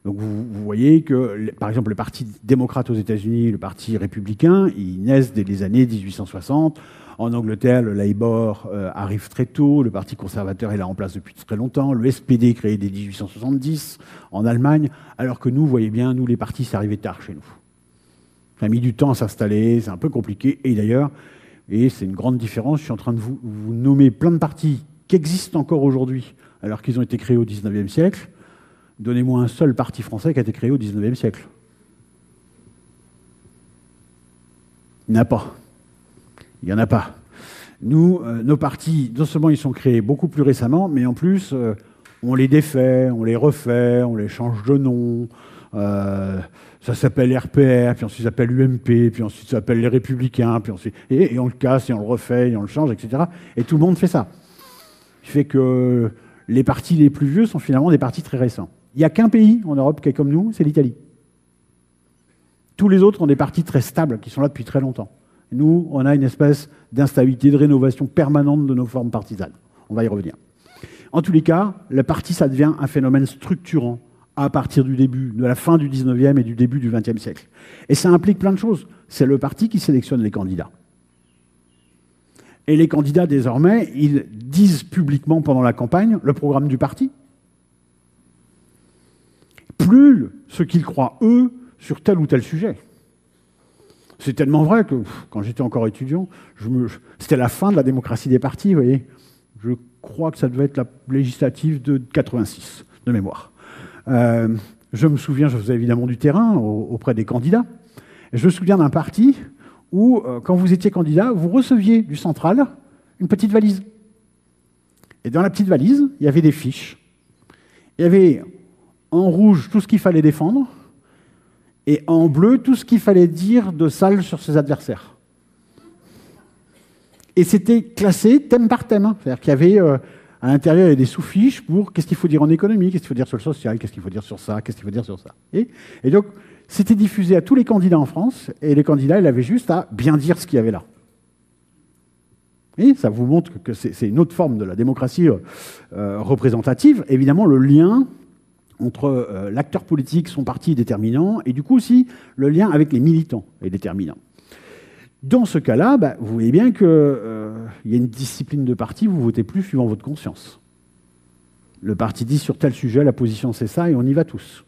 donc vous voyez que, par exemple, le Parti démocrate aux États-Unis, le Parti républicain, ils naissent dès les années 1860. En Angleterre, le Labour arrive très tôt, le Parti conservateur est là en place depuis très longtemps, le SPD créé dès 1870 en Allemagne, alors que nous, vous voyez bien, nous, les partis, c'est arrivé tard chez nous. Ça a mis du temps à s'installer, c'est un peu compliqué, et d'ailleurs, et c'est une grande différence, je suis en train de vous nommer plein de partis qui existent encore aujourd'hui, alors qu'ils ont été créés au XIXe siècle. Donnez-moi un seul parti français qui a été créé au XIXe siècle. Il n'y en a pas. Il n'y en a pas. Nous, nos partis, non seulement ils sont créés beaucoup plus récemment, mais en plus, on les défait, on les refait, on les change de nom. Ça s'appelle RPR, puis ensuite ça s'appelle UMP, puis ensuite ça s'appelle les Républicains, puis ensuite... et on le casse, et on le refait, et on le change, etc. Et tout le monde fait ça. Ce qui fait que les partis les plus vieux sont finalement des partis très récents. Il n'y a qu'un pays en Europe qui est comme nous, c'est l'Italie. Tous les autres ont des partis très stables, qui sont là depuis très longtemps. Nous, on a une espèce d'instabilité, de rénovation permanente de nos formes partisanes. On va y revenir. En tous les cas, le parti, ça devient un phénomène structurant à partir du début, de la fin du 19e et du début du 20e siècle. Et ça implique plein de choses. C'est le parti qui sélectionne les candidats. Et les candidats, désormais, ils disent publiquement pendant la campagne le programme du parti. Plus ce qu'ils croient, eux, sur tel ou tel sujet. C'est tellement vrai que, quand j'étais encore étudiant, c'était la fin de la démocratie des partis, vous voyez. Je crois que ça devait être la législative de 86, de mémoire. Je me souviens, je faisais évidemment du terrain auprès des candidats. Et je me souviens d'un parti où, quand vous étiez candidat, vous receviez du central une petite valise. Et dans la petite valise, il y avait des fiches. Il y avait en rouge tout ce qu'il fallait défendre, et en bleu, tout ce qu'il fallait dire de sale sur ses adversaires. Et c'était classé thème par thème. C'est-à-dire qu'il y avait, à l'intérieur, il y avait des sous-fiches pour qu'est-ce qu'il faut dire en économie, qu'est-ce qu'il faut dire sur le social, qu'est-ce qu'il faut dire sur ça, qu'est-ce qu'il faut dire sur ça. Et donc, C'était diffusé à tous les candidats en France, et les candidats, ils avaient juste à bien dire ce qu'il y avait là. Et ça vous montre que c'est une autre forme de la démocratie représentative. Évidemment, le lien entre l'acteur politique, son parti est déterminant, et du coup aussi le lien avec les militants est déterminant. Dans ce cas-là, bah, vous voyez bien qu'il y a une discipline de parti, vous ne votez plus suivant votre conscience. Le parti dit sur tel sujet, la position c'est ça, et on y va tous.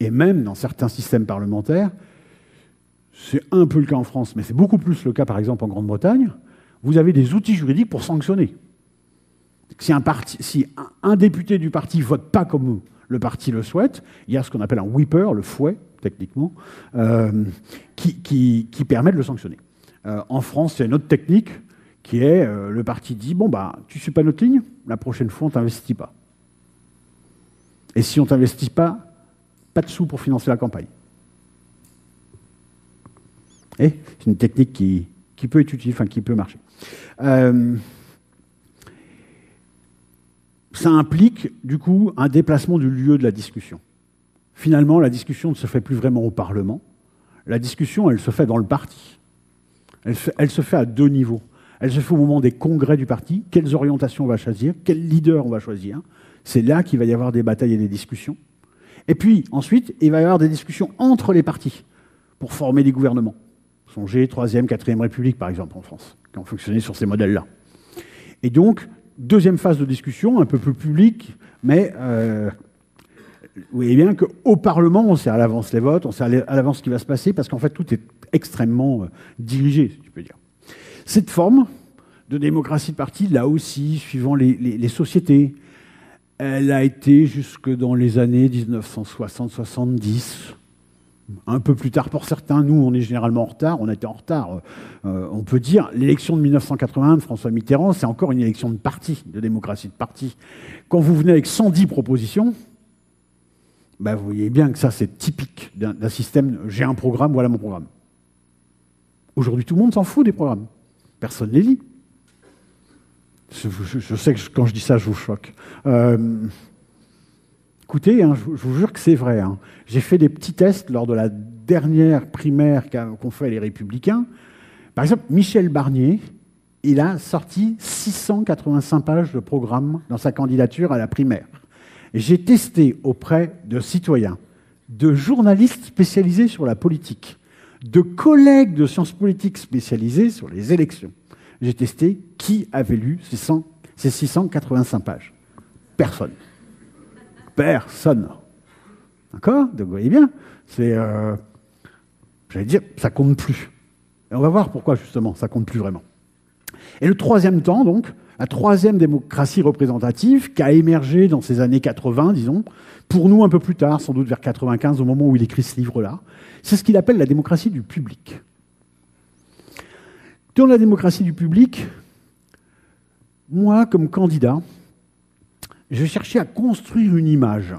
Et même dans certains systèmes parlementaires, c'est un peu le cas en France, mais c'est beaucoup plus le cas, par exemple, en Grande-Bretagne, vous avez des outils juridiques pour sanctionner. Si un député du parti ne vote pas comme le parti le souhaite, il y a ce qu'on appelle un whipper, le fouet, techniquement, qui permet de le sanctionner. En France, c'est une autre technique qui est le parti dit « Bon, bah, tu ne suis pas notre ligne, la prochaine fois, on ne t'investit pas. Et si on ne t'investit pas, pas de sous pour financer la campagne. » Et c'est une technique qui peut être utile, enfin, qui peut marcher. Ça implique, du coup, un déplacement du lieu de la discussion. Finalement, la discussion ne se fait plus vraiment au Parlement. La discussion, elle se fait dans le parti. Elle se fait à deux niveaux. Elle se fait au moment des congrès du parti. Quelles orientations on va choisir? Quel leader on va choisir? C'est là qu'il va y avoir des batailles et des discussions. Et puis, ensuite, il va y avoir des discussions entre les partis pour former des gouvernements. Songez 3e, 4e République, par exemple, en France, qui ont fonctionné sur ces modèles-là. Et donc, deuxième phase de discussion, un peu plus publique, mais vous voyez bien qu'au Parlement, on sait à l'avance les votes, on sait à l'avance ce qui va se passer, parce qu'en fait, tout est extrêmement dirigé, si tu peux dire. Cette forme de démocratie de parti, là aussi, suivant les sociétés, elle a été jusque dans les années 1960-70, un peu plus tard pour certains. Nous, on est généralement en retard, on était en retard. On peut dire, l'élection de 1981 de François Mitterrand, c'est encore une élection de parti, de démocratie de parti. Quand vous venez avec 110 propositions, bah, vous voyez bien que ça, c'est typique d'un système « j'ai un programme, voilà mon programme ». Aujourd'hui, tout le monde s'en fout des programmes. Personne ne les lit. Je sais que quand je dis ça, je vous choque. Écoutez, hein, je vous jure que c'est vrai. Hein. J'ai fait des petits tests lors de la dernière primaire qu'ont fait les Républicains. Par exemple, Michel Barnier, il a sorti 685 pages de programme dans sa candidature à la primaire. J'ai testé auprès de citoyens, de journalistes spécialisés sur la politique, de collègues de sciences politiques spécialisés sur les élections. J'ai testé qui avait lu ces 685 pages. Personne. Personne. D'accord? Donc vous voyez bien, c'est... J'allais dire, ça compte plus. Et on va voir pourquoi, justement, ça compte plus vraiment. Et le troisième temps, donc, la troisième démocratie représentative qui a émergé dans ces années 80, disons, pour nous un peu plus tard, sans doute vers 95, au moment où il écrit ce livre-là, c'est ce qu'il appelle la démocratie du public. Dans la démocratie du public, moi, comme candidat, je cherchais à construire une image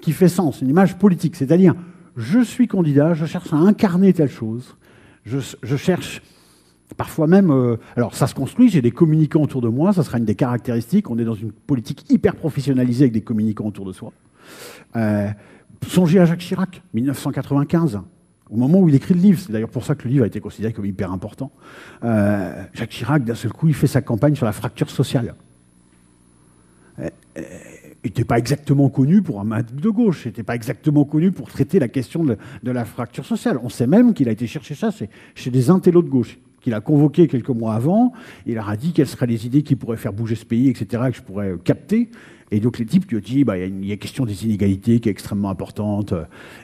qui fait sens, une image politique, c'est-à-dire je suis candidat, je cherche à incarner telle chose, je cherche parfois même... alors ça se construit, j'ai des communicants autour de moi, ça sera une des caractéristiques, on est dans une politique hyper professionnalisée avec des communicants autour de soi. Songez à Jacques Chirac, 1995. Au moment où il écrit le livre, c'est d'ailleurs pour ça que le livre a été considéré comme hyper important, Jacques Chirac, d'un seul coup, il fait sa campagne sur la fracture sociale. Il n'était pas exactement connu pour un maître de gauche, il n'était pas exactement connu pour traiter la question de la fracture sociale. On sait même qu'il a été chercher ça chez des intellos de gauche, qu'il a convoqué quelques mois avant, il leur a dit quelles seraient les idées qui pourraient faire bouger ce pays, etc., que je pourrais capter. Et donc les types qui ont dit, bah, il y a question des inégalités qui est extrêmement importante,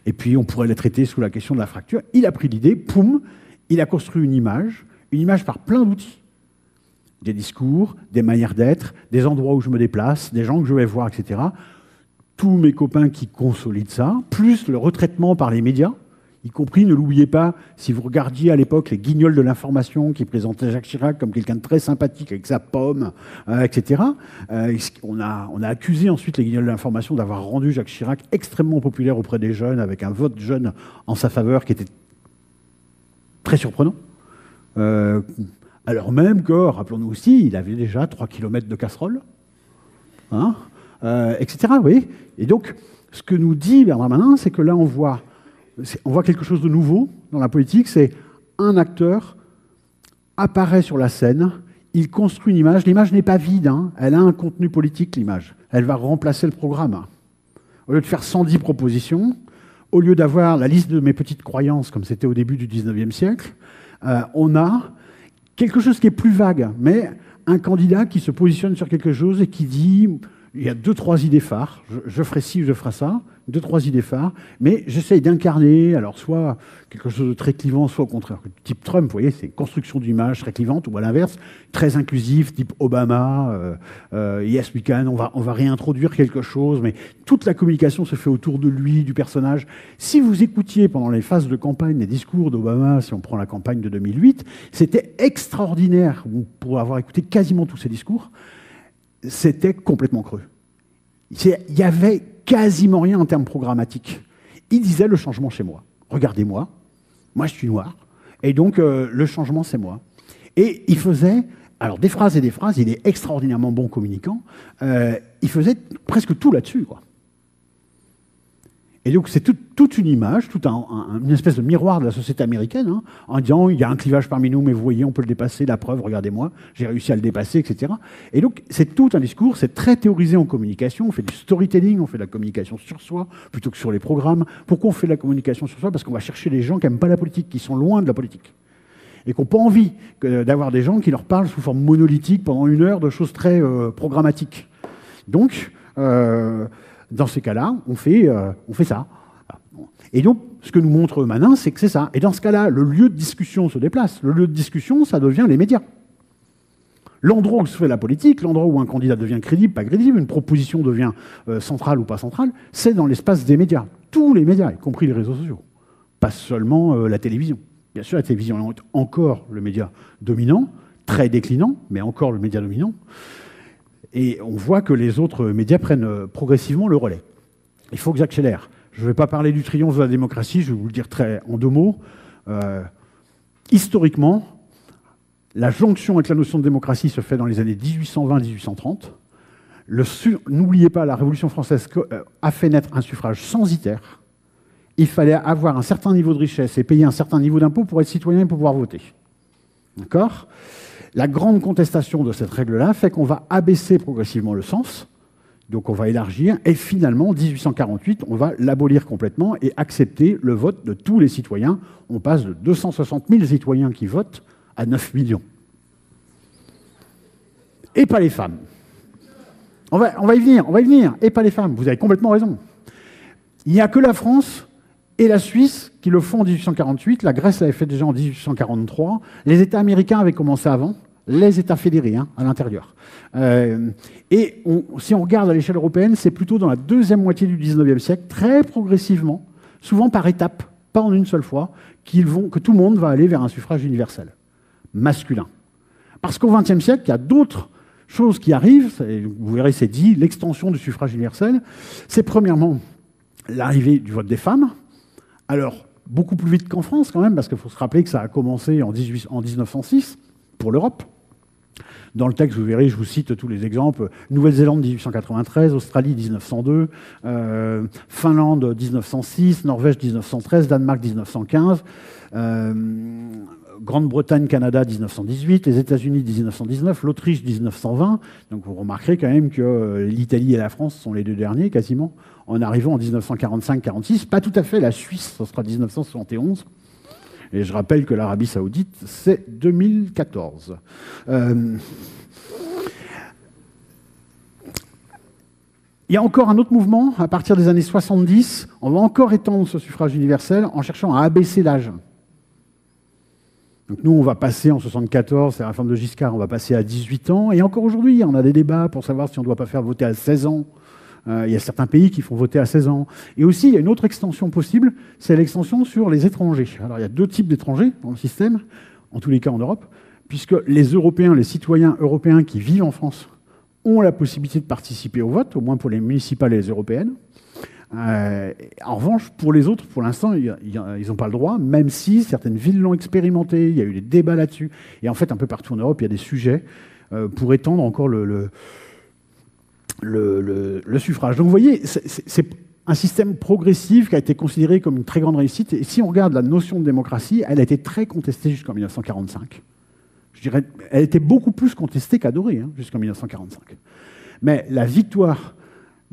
et puis on pourrait la traiter sous la question de la fracture. Il a pris l'idée, poum, il a construit une image par plein d'outils. Des discours, des manières d'être, des endroits où je me déplace, des gens que je vais voir, etc. Tous mes copains qui consolident ça, plus le retraitement par les médias, y compris, ne l'oubliez pas, si vous regardiez à l'époque les Guignols de l'information qui présentaient Jacques Chirac comme quelqu'un de très sympathique avec sa pomme, etc. On a accusé ensuite les Guignols de l'information d'avoir rendu Jacques Chirac extrêmement populaire auprès des jeunes, avec un vote jeune en sa faveur qui était très surprenant. Alors même que, rappelons-nous aussi, il avait déjà 3 km de casserole, hein, etc. Oui. Et donc, Ce que nous dit Bernard Manin, c'est que là, on voit quelque chose de nouveau dans la politique, c'est un acteur apparaît sur la scène, il construit une image. L'image n'est pas vide, hein. Elle a un contenu politique, l'image. Elle va remplacer le programme. Au lieu de faire 110 propositions, au lieu d'avoir la liste de mes petites croyances, comme c'était au début du 19e siècle, on a quelque chose qui est plus vague, mais un candidat qui se positionne sur quelque chose et qui dit « il y a deux, trois idées phares, je ferai ci, je ferai ça, deux, trois idées phares, mais j'essaye d'incarner, alors soit quelque chose de très clivant, soit au contraire, type Trump, vous voyez, c'est construction d'image très clivante, ou à l'inverse, très inclusif, type Obama, Yes We Can, on va réintroduire quelque chose, mais toute la communication se fait autour de lui, du personnage. Si vous écoutiez pendant les phases de campagne les discours d'Obama, si on prend la campagne de 2008, c'était extraordinaire, pour avoir écouté quasiment tous ses discours, c'était complètement creux. Il y avait quasiment rien en termes programmatiques. Il disait le changement chez moi. Regardez-moi, moi je suis noir, et donc le changement c'est moi. Et il faisait, alors des phrases et des phrases, il est extraordinairement bon communicant, il faisait presque tout là-dessus, quoi. Et donc c'est toute une image, toute une espèce de miroir de la société américaine, hein, en disant il y a un clivage parmi nous, mais vous voyez, on peut le dépasser, la preuve, regardez-moi, j'ai réussi à le dépasser, etc. Et donc c'est tout un discours, c'est très théorisé en communication, on fait du storytelling, on fait de la communication sur soi, plutôt que sur les programmes. Pourquoi on fait de la communication sur soi? Parce qu'on va chercher les gens qui n'aiment pas la politique, qui sont loin de la politique, et qui n'ont pas envie d'avoir des gens qui leur parlent sous forme monolithique pendant une heure de choses très programmatiques. Donc... dans ces cas-là, on fait ça. Et donc, ce que nous montre Manin, c'est que c'est ça. Et dans ce cas-là, le lieu de discussion se déplace. Le lieu de discussion, ça devient les médias. L'endroit où se fait la politique, l'endroit où un candidat devient crédible, pas crédible, une proposition devient centrale ou pas centrale, c'est dans l'espace des médias. Tous les médias, y compris les réseaux sociaux. Pas seulement la télévision. Bien sûr, la télévision est encore le média dominant, très déclinant, mais encore le média dominant. Et on voit que les autres médias prennent progressivement le relais. Il faut que j'accélère. Je ne vais pas parler du triomphe de la démocratie, je vais vous le dire en deux mots. Historiquement, la jonction avec la notion de démocratie se fait dans les années 1820-1830. N'oubliez pas, la Révolution française a fait naître un suffrage censitaire. Il fallait avoir un certain niveau de richesse et payer un certain niveau d'impôt pour être citoyen et pour pouvoir voter. D'accord ? La grande contestation de cette règle-là fait qu'on va abaisser progressivement le sens, donc on va élargir, et finalement, en 1848, on va l'abolir complètement et accepter le vote de tous les citoyens. On passe de 260 000 citoyens qui votent à 9 millions. Et pas les femmes. On va y venir, et pas les femmes. Vous avez complètement raison. Il n'y a que la France et la Suisse qui le font en 1848. La Grèce l'avait fait déjà en 1843. Les États américains avaient commencé avant. Les États fédérés, hein, à l'intérieur. Et si on regarde à l'échelle européenne, c'est plutôt dans la deuxième moitié du 19e siècle, très progressivement, souvent par étapes, pas en une seule fois, que tout le monde va aller vers un suffrage universel, masculin. Parce qu'au 20e siècle, il y a d'autres choses qui arrivent, et vous verrez, c'est dit, l'extension du suffrage universel. C'est premièrement l'arrivée du vote des femmes. Alors, beaucoup plus vite qu'en France, quand même, parce qu'il faut se rappeler que ça a commencé en 1906 pour l'Europe. Dans le texte, vous verrez, je vous cite tous les exemples. Nouvelle-Zélande, 1893, Australie, 1902, Finlande, 1906, Norvège, 1913, Danemark, 1915, Grande-Bretagne, Canada, 1918, les États-Unis, 1919, l'Autriche, 1920. Donc vous remarquerez quand même que l'Italie et la France sont les deux derniers, quasiment, en arrivant en 1945-46. Pas tout à fait, la Suisse, ce sera 1971. Et je rappelle que l'Arabie Saoudite, c'est 2014. Il y a encore un autre mouvement, à partir des années 70, on va encore étendre ce suffrage universel en cherchant à abaisser l'âge. Donc nous, on va passer en 1974, c'est la réforme de Giscard, on va passer à 18 ans. Et encore aujourd'hui, on a des débats pour savoir si on ne doit pas faire voter à 16 ans. Il y a certains pays qui font voter à 16 ans. Et aussi, il y a une autre extension possible, c'est l'extension sur les étrangers. Alors il y a deux types d'étrangers dans le système, en tous les cas en Europe, puisque les Européens, les citoyens européens qui vivent en France ont la possibilité de participer au vote, au moins pour les municipales et les européennes. En revanche, pour les autres, pour l'instant, ils n'ont pas le droit, même si certaines villes l'ont expérimenté, il y a eu des débats là-dessus. Et en fait, un peu partout en Europe, il y a des sujets pour étendre encore le suffrage. Donc vous voyez, un système progressif qui a été considéré comme une très grande réussite. Et si on regarde la notion de démocratie, elle a été très contestée jusqu'en 1945. Je dirais, elle était beaucoup plus contestée qu'adorée hein, jusqu'en 1945. Mais la victoire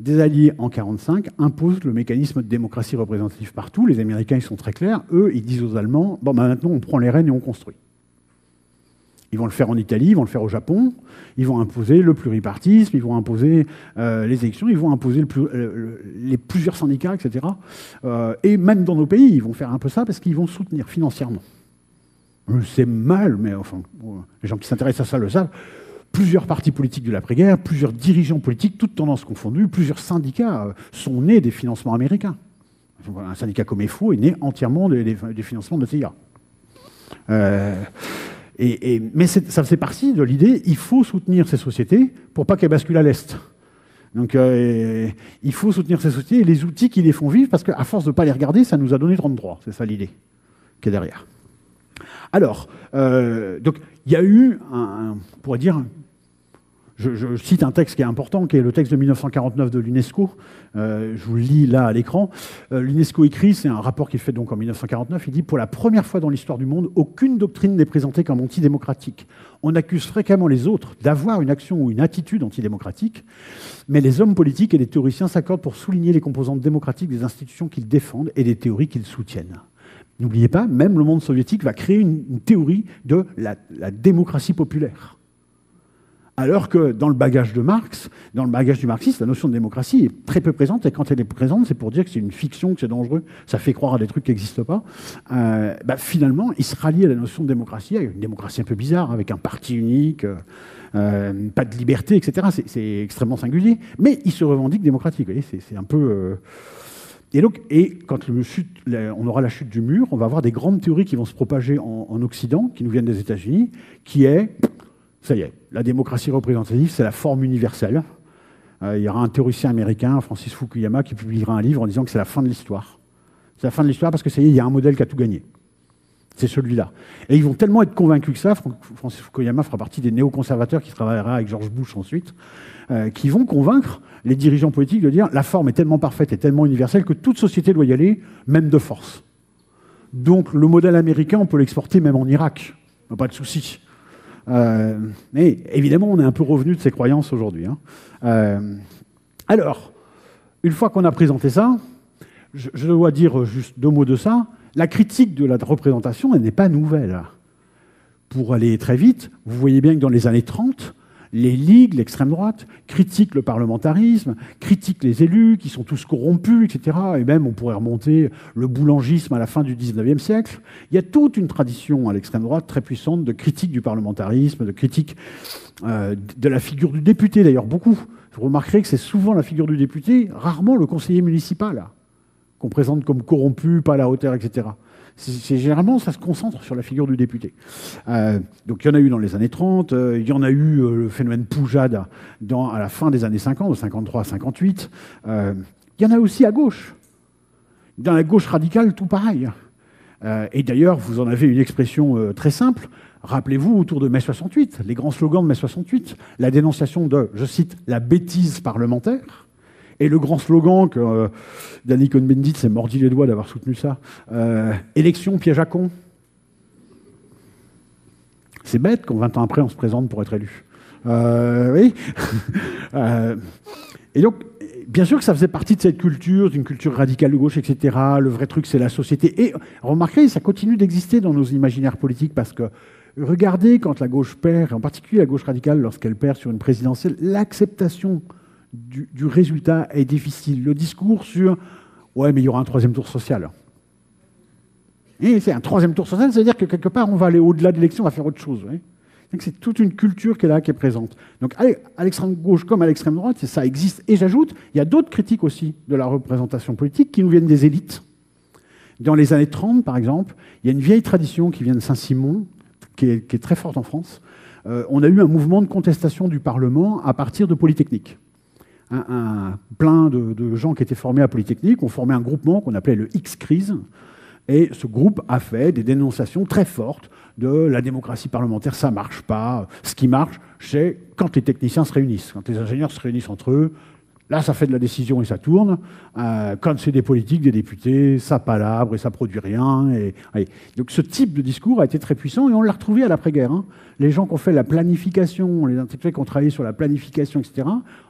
des Alliés en 1945 impose le mécanisme de démocratie représentative partout. Les Américains, ils sont très clairs. Eux, ils disent aux Allemands, bon, ben maintenant, on prend les rênes et on construit. Ils vont le faire en Italie, ils vont le faire au Japon, ils vont imposer le pluripartisme, ils vont imposer les élections, ils vont imposer les plusieurs syndicats, etc. Et même dans nos pays, ils vont faire un peu ça parce qu'ils vont soutenir financièrement. C'est mal, mais enfin, les gens qui s'intéressent à ça le savent. Plusieurs partis politiques de l'après-guerre, plusieurs dirigeants politiques, toutes tendances confondues, plusieurs syndicats sont nés des financements américains. Un syndicat comme EFO est né entièrement des financements de la CIA. Mais ça fait partie de l'idée, il faut soutenir ces sociétés pour pas qu'elles basculent à l'Est. Donc il faut soutenir ces sociétés et les outils qui les font vivre, parce qu'à force de ne pas les regarder, ça nous a donné 33. C'est ça l'idée qui est derrière. Alors, donc il y a eu, on pourrait dire, je cite un texte qui est important, qui est le texte de 1949 de l'UNESCO. Je vous le lis là à l'écran. L'UNESCO écrit, c'est un rapport qu'il fait donc en 1949, il dit « Pour la première fois dans l'histoire du monde, aucune doctrine n'est présentée comme antidémocratique. On accuse fréquemment les autres d'avoir une action ou une attitude antidémocratique, mais les hommes politiques et les théoriciens s'accordent pour souligner les composantes démocratiques des institutions qu'ils défendent et des théories qu'ils soutiennent. » N'oubliez pas, même le monde soviétique va créer une théorie de la démocratie populaire. Alors que dans le bagage de Marx, dans le bagage du marxisme, la notion de démocratie est très peu présente, et quand elle est présente, c'est pour dire que c'est une fiction, que c'est dangereux, ça fait croire à des trucs qui n'existent pas. Finalement, il se rallie à la notion de démocratie, à une démocratie un peu bizarre, avec un parti unique, pas de liberté, etc. C'est extrêmement singulier, mais il se revendique démocratique. Vous voyez, c'est un peu... Et quand on aura la chute du mur, on va avoir des grandes théories qui vont se propager en Occident, qui nous viennent des États-Unis, qui est... Ça y est, la démocratie représentative, c'est la forme universelle. Il y aura un théoricien américain, Francis Fukuyama, qui publiera un livre en disant que c'est la fin de l'histoire. C'est la fin de l'histoire parce que ça y est, il y a un modèle qui a tout gagné. C'est celui-là. Et ils vont tellement être convaincus que ça, Francis Fukuyama fera partie des néoconservateurs qui travaillera avec George Bush ensuite, qui vont convaincre les dirigeants politiques de dire la forme est tellement parfaite et tellement universelle que toute société doit y aller, même de force. Donc le modèle américain, on peut l'exporter même en Irak. Pas de souci. Mais évidemment, on est un peu revenu de ces croyances aujourd'hui. Hein. Alors, une fois qu'on a présenté ça, je dois dire juste deux mots de ça. La critique de la représentation, elle n'est pas nouvelle. Pour aller très vite, vous voyez bien que dans les années 30, les ligues, l'extrême droite, critiquent le parlementarisme, critiquent les élus qui sont tous corrompus, etc. Et même, on pourrait remonter le boulangisme à la fin du XIXe siècle. Il y a toute une tradition à l'extrême droite très puissante de critique du parlementarisme, de critique de la figure du député, d'ailleurs, beaucoup. Vous remarquerez que c'est souvent la figure du député, rarement le conseiller municipal, qu'on présente comme corrompu, pas à la hauteur, etc. Généralement, ça se concentre sur la figure du député. Donc il y en a eu dans les années 30, il y en a eu le phénomène Poujade à la fin des années 50, de 53 à 58. Il y en a aussi à gauche. Dans la gauche radicale, tout pareil. Et d'ailleurs, vous en avez une expression très simple. Rappelez-vous, autour de mai 68, les grands slogans de mai 68, la dénonciation de, je cite, la bêtise parlementaire. Et le grand slogan que Danny Cohn-Bendit s'est mordi les doigts d'avoir soutenu ça, élection piège à con. C'est bête quand 20 ans après on se présente pour être élu. Oui. Et donc, bien sûr que ça faisait partie de cette culture, d'une culture radicale de gauche, etc. Le vrai truc, c'est la société. Et remarquez, ça continue d'exister dans nos imaginaires politiques parce que regardez quand la gauche perd, en particulier la gauche radicale, lorsqu'elle perd sur une présidentielle, l'acceptation du résultat est difficile. Le discours sur « ouais, mais il y aura un troisième tour social ». Et c'est un troisième tour social, c'est-à-dire que quelque part, on va aller au-delà de l'élection, on va faire autre chose. Ouais. Donc c'est toute une culture qui est là, qui est présente. Donc à l'extrême gauche comme à l'extrême droite, ça existe. Et j'ajoute, il y a d'autres critiques aussi de la représentation politique qui nous viennent des élites. Dans les années 30, par exemple, il y a une vieille tradition qui vient de Saint-Simon, qui est très forte en France. On a eu un mouvement de contestation du Parlement à partir de Polytechnique. Plein de gens qui étaient formés à Polytechnique ont formé un groupement qu'on appelait le X-Crise, et ce groupe a fait des dénonciations très fortes de la démocratie parlementaire, ça marche pas. Ce qui marche, c'est quand les techniciens se réunissent, quand les ingénieurs se réunissent entre eux, Là, ça fait de la décision et ça tourne. Quand c'est des politiques, des députés, ça palabre et ça produit rien. Donc ce type de discours a été très puissant et on l'a retrouvé à l'après-guerre. Hein. Les gens qui ont fait la planification, les intellectuels qui ont travaillé sur la planification, etc.,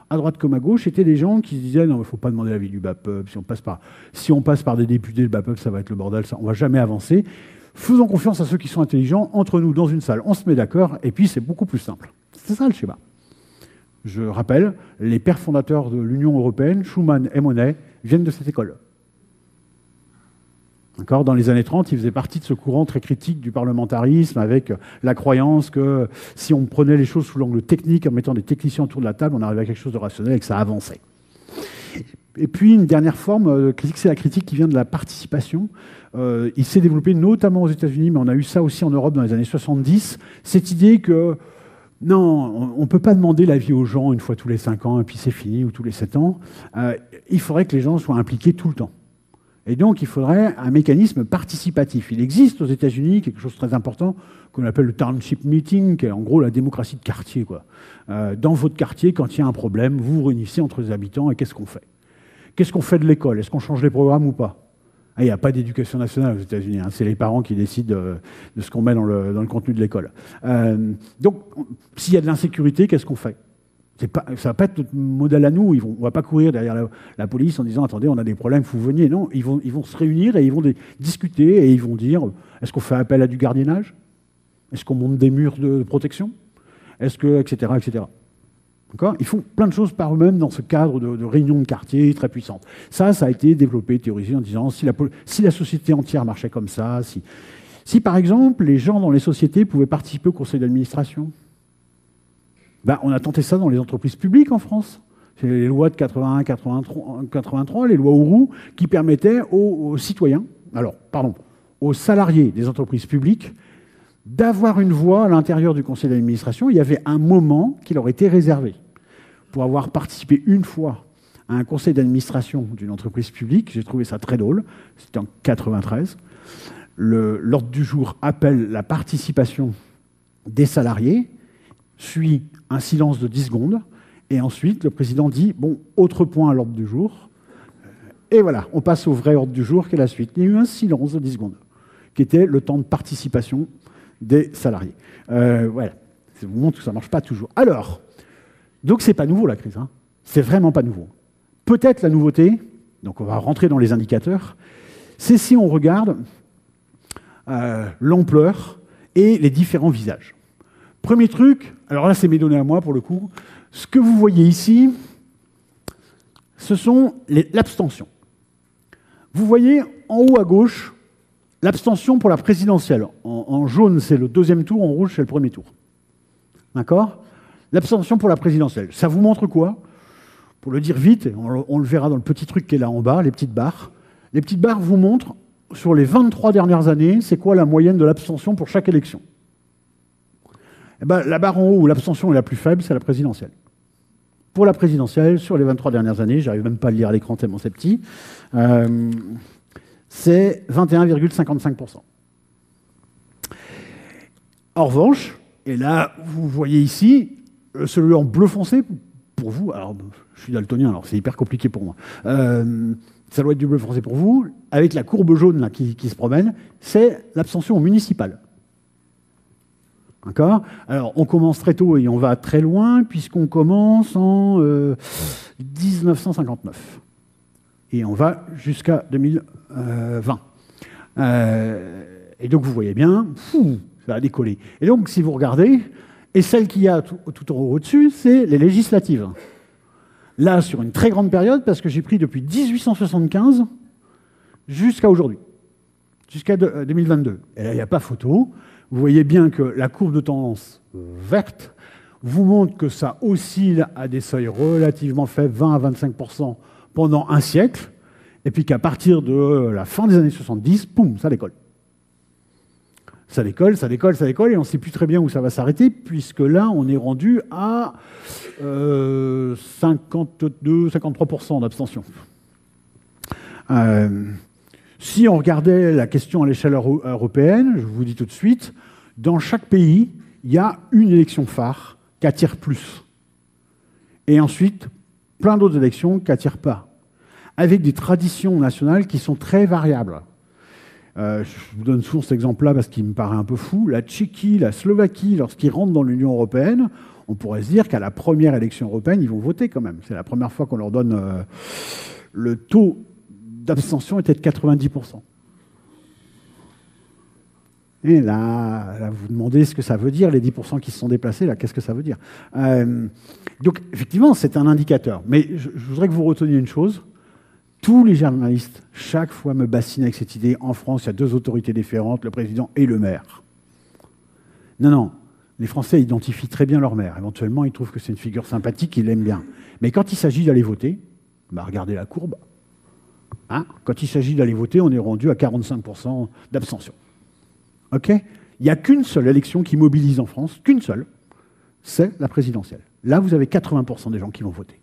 à droite comme à gauche, étaient des gens qui se disaient « Non, il ne faut pas demander l'avis du BAPEUP. Si on passe par des députés, le BAPEUP, ça va être le bordel. Ça, on ne va jamais avancer. Faisons confiance à ceux qui sont intelligents. Entre nous, dans une salle, on se met d'accord. Et puis, c'est beaucoup plus simple. » C'est ça, le schéma. Je rappelle, les pères fondateurs de l'Union européenne, Schuman et Monnet, viennent de cette école. Dans les années 30, ils faisaient partie de ce courant très critique du parlementarisme, avec la croyance que si on prenait les choses sous l'angle technique, en mettant des techniciens autour de la table, on arrivait à quelque chose de rationnel et que ça avançait. Et puis, une dernière forme de critique, c'est la critique qui vient de la participation. Il s'est développé notamment aux États-Unis, mais on a eu ça aussi en Europe dans les années 70, cette idée que non, on ne peut pas demander l'avis aux gens une fois tous les 5 ans, et puis c'est fini, ou tous les 7 ans. Il faudrait que les gens soient impliqués tout le temps. Et donc, il faudrait un mécanisme participatif. Il existe aux États-Unis quelque chose de très important qu'on appelle le Township Meeting, qui est en gros la démocratie de quartier, quoi. Dans votre quartier, quand il y a un problème, vous vous réunissez entre les habitants, et qu'est-ce qu'on fait? Qu'est-ce qu'on fait de l'école? Est-ce qu'on change les programmes ou pas? Il n'y a pas d'éducation nationale aux États-Unis. Hein. C'est les parents qui décident de ce qu'on met dans le contenu de l'école. Donc, s'il y a de l'insécurité, qu'est-ce qu'on fait? Ça ne va pas être notre modèle à nous. On ne va pas courir derrière la police en disant « Attendez, on a des problèmes, il faut venir ». Non, ils vont se réunir et ils vont discuter et ils vont dire « Est-ce qu'on fait appel à du gardiennage? Est-ce qu'on monte des murs de protection? Est-ce que… » etc. etc. Ils font plein de choses par eux-mêmes dans ce cadre de réunions de quartier très puissantes. Ça a été développé, théorisé en disant si la société entière marchait comme ça, si par exemple les gens dans les sociétés pouvaient participer au conseil d'administration. Ben, on a tenté ça dans les entreprises publiques en France. C'est les lois de 81, 83, les lois Auroux, qui permettaient aux citoyens, aux salariés des entreprises publiques, d'avoir une voix à l'intérieur du conseil d'administration. Il y avait un moment qui leur était réservé. Pour avoir participé une fois à un conseil d'administration d'une entreprise publique, j'ai trouvé ça très drôle, c'était en 1993, l'ordre du jour appelle la participation des salariés, suit un silence de 10 secondes, et ensuite le président dit « Bon, autre point à l'ordre du jour », et voilà, on passe au vrai ordre du jour qui est la suite. Il y a eu un silence de 10 secondes, qui était le temps de participation des salariés. Voilà. Ça vous montre que ça ne marche pas toujours. Alors, donc c'est pas nouveau la crise. Hein. C'est vraiment pas nouveau. Peut-être la nouveauté, donc on va rentrer dans les indicateurs, c'est si on regarde l'ampleur et les différents visages. Premier truc, alors là c'est mes données à moi pour le coup, ce que vous voyez ici, ce sont l'abstention. Vous voyez en haut à gauche, l'abstention pour la présidentielle. En jaune, c'est le deuxième tour. En rouge, c'est le premier tour. D'accord? L'abstention pour la présidentielle. Ça vous montre quoi? Pour le dire vite, on le verra dans le petit truc qui est là en bas, les petites barres. Les petites barres vous montrent, sur les 23 dernières années, c'est quoi la moyenne de l'abstention pour chaque élection. Eh ben, la barre en haut où l'abstention est la plus faible, c'est la présidentielle. Pour la présidentielle, sur les 23 dernières années, j'arrive même pas à le lire à l'écran tellement c'est petit, c'est 21,55%. En revanche, et là, vous voyez ici, celui en bleu foncé, pour vous, alors je suis daltonien, alors c'est hyper compliqué pour moi, ça doit être du bleu foncé pour vous, avec la courbe jaune là, qui se promène, c'est l'abstention municipale. D'accord? Alors, on commence très tôt et on va très loin, puisqu'on commence en 1959. Et on va jusqu'à 2020. Et donc, vous voyez bien, ça a décollé. Et donc, si vous regardez, et celle qu'il y a tout en haut au-dessus, c'est les législatives. Là, sur une très grande période, parce que j'ai pris depuis 1875 jusqu'à aujourd'hui, jusqu'à 2022. Et là, il n'y a pas photo. Vous voyez bien que la courbe de tendance verte vous montre que ça oscille à des seuils relativement faibles, 20 à 25%, pendant un siècle, et puis qu'à partir de la fin des années 70, poum, ça décolle. Ça décolle, ça décolle, ça décolle, et on ne sait plus très bien où ça va s'arrêter, puisque là, on est rendu à 52-53% d'abstention. Si on regardait la question à l'échelle européenne, je vous dis tout de suite, dans chaque pays, il y a une élection phare qui attire plus. Et ensuite, plein d'autres élections qui n'attirent pas, avec des traditions nationales qui sont très variables. Je vous donne souvent cet exemple-là parce qu'il me paraît un peu fou. La Tchéquie, la Slovaquie, lorsqu'ils rentrent dans l'Union européenne, on pourrait se dire qu'à la première élection européenne, ils vont voter quand même. C'est la première fois qu'on leur donne... le taux d'abstention était de 90%. Et là, vous vous demandez ce que ça veut dire, les 10% qui se sont déplacés, là, qu'est-ce que ça veut dire? Donc, effectivement, c'est un indicateur. Mais je voudrais que vous reteniez une chose. Tous les journalistes, chaque fois, me bassinent avec cette idée. En France, il y a deux autorités différentes, le président et le maire. Non, non. Les Français identifient très bien leur maire. Éventuellement, ils trouvent que c'est une figure sympathique, ils l'aiment bien. Mais quand il s'agit d'aller voter, bah, regardez la courbe. Hein, quand il s'agit d'aller voter, on est rendu à 45% d'abstention. OK ? Il n'y a qu'une seule élection qui mobilise en France, qu'une seule, c'est la présidentielle. Là, vous avez 80% des gens qui vont voter.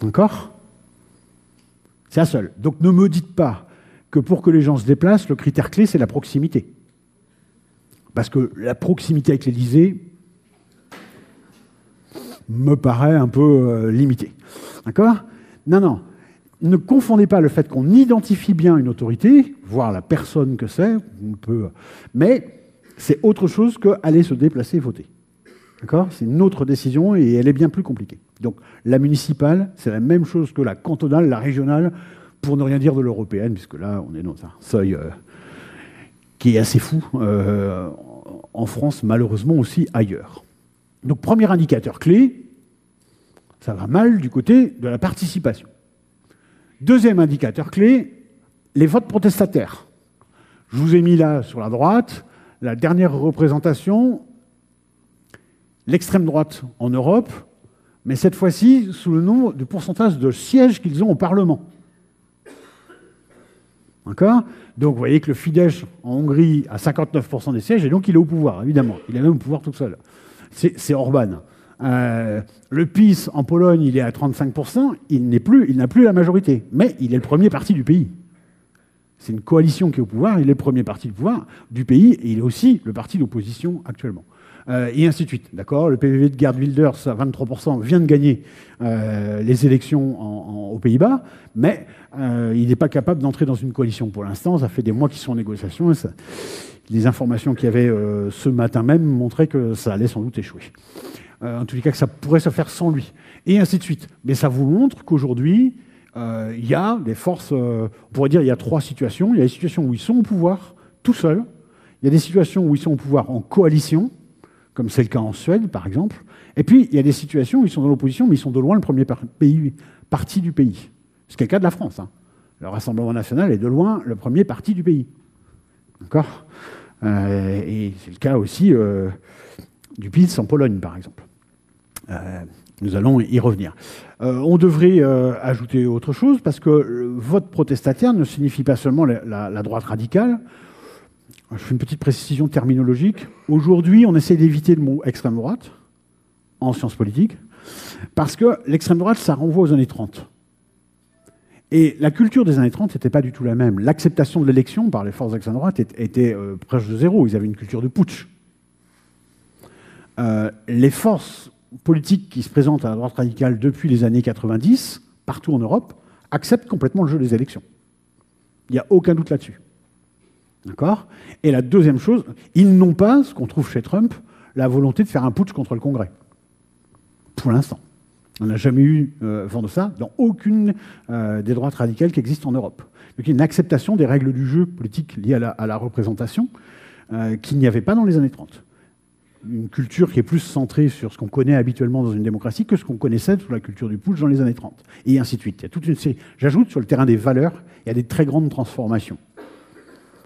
D'accord ? C'est la seule. Donc ne me dites pas que pour que les gens se déplacent, le critère clé, c'est la proximité. Parce que la proximité avec l'Élysée me paraît un peu limitée. D'accord ? Non, non. Ne confondez pas le fait qu'on identifie bien une autorité, voire la personne que c'est, mais c'est autre chose qu'aller se déplacer et voter. D'accord ? C'est une autre décision et elle est bien plus compliquée. Donc la municipale, c'est la même chose que la cantonale, la régionale, pour ne rien dire de l'européenne, puisque là, on est dans un seuil qui est assez fou, en France, malheureusement aussi ailleurs. Donc premier indicateur clé, ça va mal du côté de la participation. Deuxième indicateur clé, les votes protestataires. Je vous ai mis là, sur la droite, la dernière représentation, l'extrême droite en Europe, mais cette fois-ci sous le nombre du pourcentage de sièges qu'ils ont au Parlement. D'accord ? Donc vous voyez que le Fidesz en Hongrie a 59% des sièges, et donc il est au pouvoir, évidemment. Il est même au pouvoir tout seul. C'est Orban. Le PiS en Pologne, il est à 35%, il n'a plus la majorité, mais il est le premier parti du pays. C'est une coalition qui est au pouvoir, il est le premier parti du pouvoir du pays, et il est aussi le parti d'opposition actuellement. Et ainsi de suite, d'accord ? Le PVV de Geert Wilders, à 23%, vient de gagner les élections aux Pays-Bas, mais il n'est pas capable d'entrer dans une coalition pour l'instant, ça fait des mois qu'ils sont en négociation, et ça... les informations qu'il y avait ce matin même montraient que ça allait sans doute échouer. En tous les cas, que ça pourrait se faire sans lui. Et ainsi de suite. Mais ça vous montre qu'aujourd'hui, il y a des forces... on pourrait dire qu'il y a trois situations. Il y a des situations où ils sont au pouvoir, tout seuls. Il y a des situations où ils sont au pouvoir en coalition, comme c'est le cas en Suède, par exemple. Et puis, il y a des situations où ils sont dans l'opposition, mais ils sont de loin le premier parti du pays. Ce qui est le cas de la France. Hein. Le Rassemblement national est de loin le premier parti du pays. D'accord ? Et c'est le cas aussi du PiS en Pologne, par exemple. Nous allons y revenir. On devrait ajouter autre chose, parce que le vote protestataire ne signifie pas seulement la droite radicale. Je fais une petite précision terminologique. Aujourd'hui, on essaie d'éviter le mot extrême droite en sciences politiques, parce que l'extrême droite, ça renvoie aux années 30. Et la culture des années 30 n'était pas du tout la même. L'acceptation de l'élection par les forces d'extrême droite était proche de zéro. Ils avaient une culture de putsch. Les forces politiques qui se présentent à la droite radicale depuis les années 90, partout en Europe, acceptent complètement le jeu des élections. Il n'y a aucun doute là-dessus. D'accord ? Et la deuxième chose, ils n'ont pas, ce qu'on trouve chez Trump, la volonté de faire un putsch contre le Congrès. Pour l'instant. On n'a jamais eu vent de ça dans aucune des droites radicales qui existent en Europe. Donc il y a une acceptation des règles du jeu politique liées à la représentation qu'il n'y avait pas dans les années 30. Une culture qui est plus centrée sur ce qu'on connaît habituellement dans une démocratie que ce qu'on connaissait sous la culture du putsch dans les années 30. Et ainsi de suite. Il y a toute une série. J'ajoute, sur le terrain des valeurs, il y a des très grandes transformations.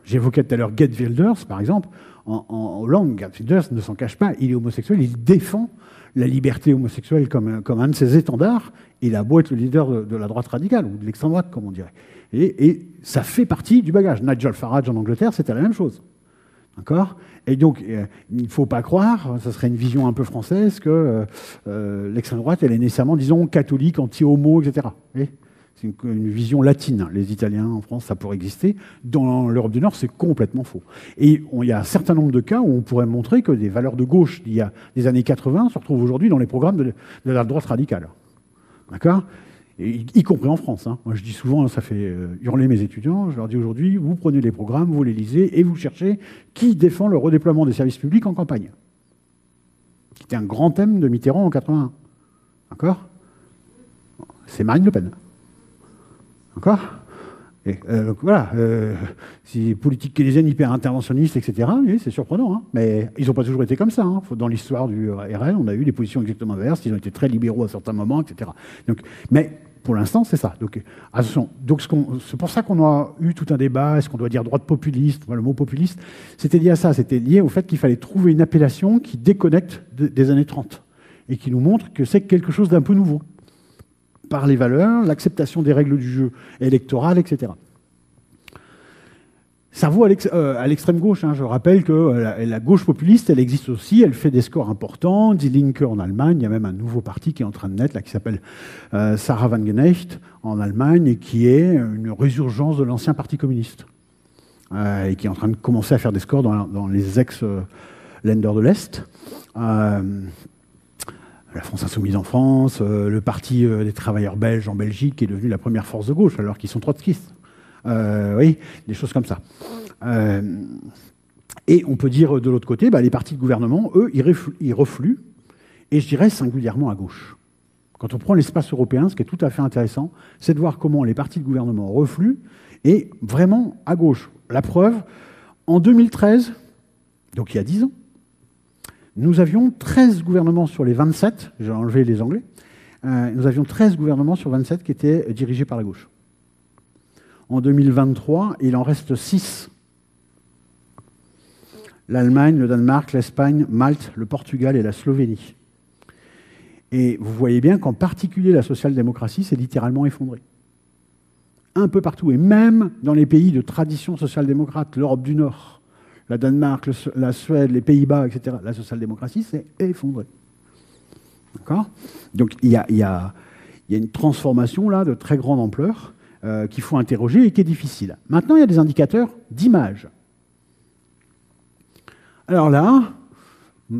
J'évoquais tout à l'heure Geert Wilders, par exemple. En Hollande, Geert Wilders ne s'en cache pas. Il est homosexuel, il défend la liberté homosexuelle comme un de ses étendards, et il a beau être le leader de la droite radicale, ou de l'extrême droite, comme on dirait. Et ça fait partie du bagage. Nigel Farage en Angleterre, c'était la même chose. D'accord ? Et donc, il ne faut pas croire, ça serait une vision un peu française, que l'extrême droite, elle est nécessairement, disons, catholique, anti-homo, etc. C'est une vision latine. Les Italiens, en France, ça pourrait exister. Dans l'Europe du Nord, c'est complètement faux. Et il y a un certain nombre de cas où on pourrait montrer que des valeurs de gauche d'il y a des années 80 se retrouvent aujourd'hui dans les programmes de la droite radicale. D'accord ? Y compris en France. Hein. Moi, je dis souvent, ça fait hurler mes étudiants, je leur dis aujourd'hui, vous prenez les programmes, vous les lisez et vous cherchez qui défend le redéploiement des services publics en campagne. C'était un grand thème de Mitterrand en 81. D'accord ? C'est Marine Le Pen. D'accord ? Voilà, si politique keynésienne, hyper interventionniste, etc., oui, c'est surprenant. Hein, mais ils n'ont pas toujours été comme ça. Hein. Dans l'histoire du RN, on a eu des positions exactement inverses. Ils ont été très libéraux à certains moments, etc. Donc, mais pour l'instant, c'est ça. Donc, c'est pour ça qu'on a eu tout un débat. Est-ce qu'on doit dire droite populiste? Enfin, le mot populiste, c'était lié à ça. C'était lié au fait qu'il fallait trouver une appellation qui déconnecte des années 30 et qui nous montre que c'est quelque chose d'un peu nouveau. Par les valeurs, l'acceptation des règles du jeu électoral, etc. Ça vaut à l'extrême gauche. Hein. Je rappelle que la gauche populiste, elle existe aussi, elle fait des scores importants. Die Linke en Allemagne, il y a même un nouveau parti qui est en train de naître, là, qui s'appelle Sarah Wagenknecht en Allemagne, et qui est une résurgence de l'ancien parti communiste, et qui est en train de commencer à faire des scores dans les ex-Länder de l'Est. La France insoumise en France, le parti des travailleurs belges en Belgique est devenu la première force de gauche, alors qu'ils sont trotskistes. Oui, des choses comme ça. Et on peut dire de l'autre côté, bah, les partis de gouvernement, eux, ils refluent, et je dirais singulièrement à gauche. Quand on prend l'espace européen, ce qui est tout à fait intéressant, c'est de voir comment les partis de gouvernement refluent, et vraiment à gauche. La preuve, en 2013, donc il y a 10 ans, nous avions 13 gouvernements sur les 27, j'ai enlevé les Anglais, nous avions 13 gouvernements sur 27 qui étaient dirigés par la gauche. En 2023, il en reste 6. L'Allemagne, le Danemark, l'Espagne, Malte, le Portugal et la Slovénie. Et vous voyez bien qu'en particulier la social-démocratie s'est littéralement effondrée. Un peu partout, et même dans les pays de tradition social-démocrate, l'Europe du Nord, la Danemark, la Suède, les Pays-Bas, etc., la social-démocratie s'est effondrée. D'accord ? Donc il y a une transformation là de très grande ampleur qu'il faut interroger et qui est difficile. Maintenant, il y a des indicateurs d'image. Alors là,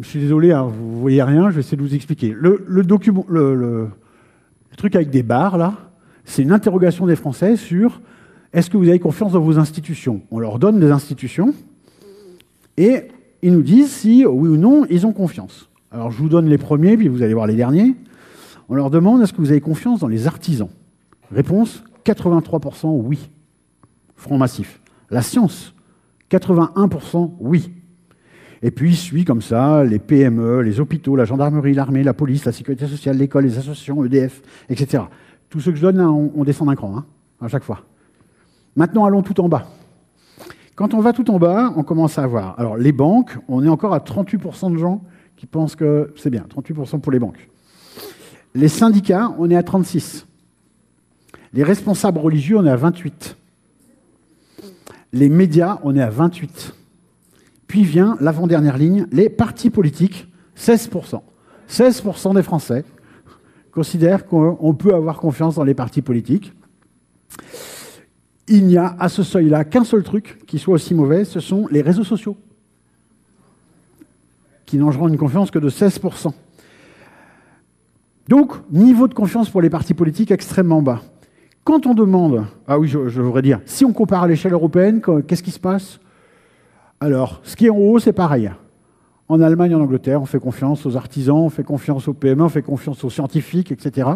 je suis désolé, hein, vous ne voyez rien, je vais essayer de vous expliquer. Le truc avec des barres, là, c'est une interrogation des Français sur est-ce que vous avez confiance dans vos institutions ? On leur donne des institutions. Et ils nous disent si, oui ou non, ils ont confiance. Alors je vous donne les premiers, puis vous allez voir les derniers. On leur demande, est-ce que vous avez confiance dans les artisans? Réponse, 83% oui. Front massif. La science, 81% oui. Et puis il suit comme ça les PME, les hôpitaux, la gendarmerie, l'armée, la police, la sécurité sociale, l'école, les associations, EDF, etc. Tout ce que je donne, là, on descend d'un cran, hein, à chaque fois. Maintenant, allons tout en bas. Quand on va tout en bas, on commence à avoir... Alors, les banques, on est encore à 38% de gens qui pensent que c'est bien, 38% pour les banques. Les syndicats, on est à 36%. Les responsables religieux, on est à 28%. Les médias, on est à 28%. Puis vient l'avant-dernière ligne, les partis politiques, 16%. 16% des Français considèrent qu'on peut avoir confiance dans les partis politiques. Il n'y a à ce seuil-là qu'un seul truc qui soit aussi mauvais, ce sont les réseaux sociaux, qui n'en rendent une confiance que de 16%. Donc, niveau de confiance pour les partis politiques extrêmement bas. Quand on demande, ah oui, je voudrais dire, si on compare à l'échelle européenne, qu'est-ce qui se passe? Alors, ce qui est en haut, c'est pareil. En Allemagne, en Angleterre, on fait confiance aux artisans, on fait confiance aux PME, on fait confiance aux scientifiques, etc.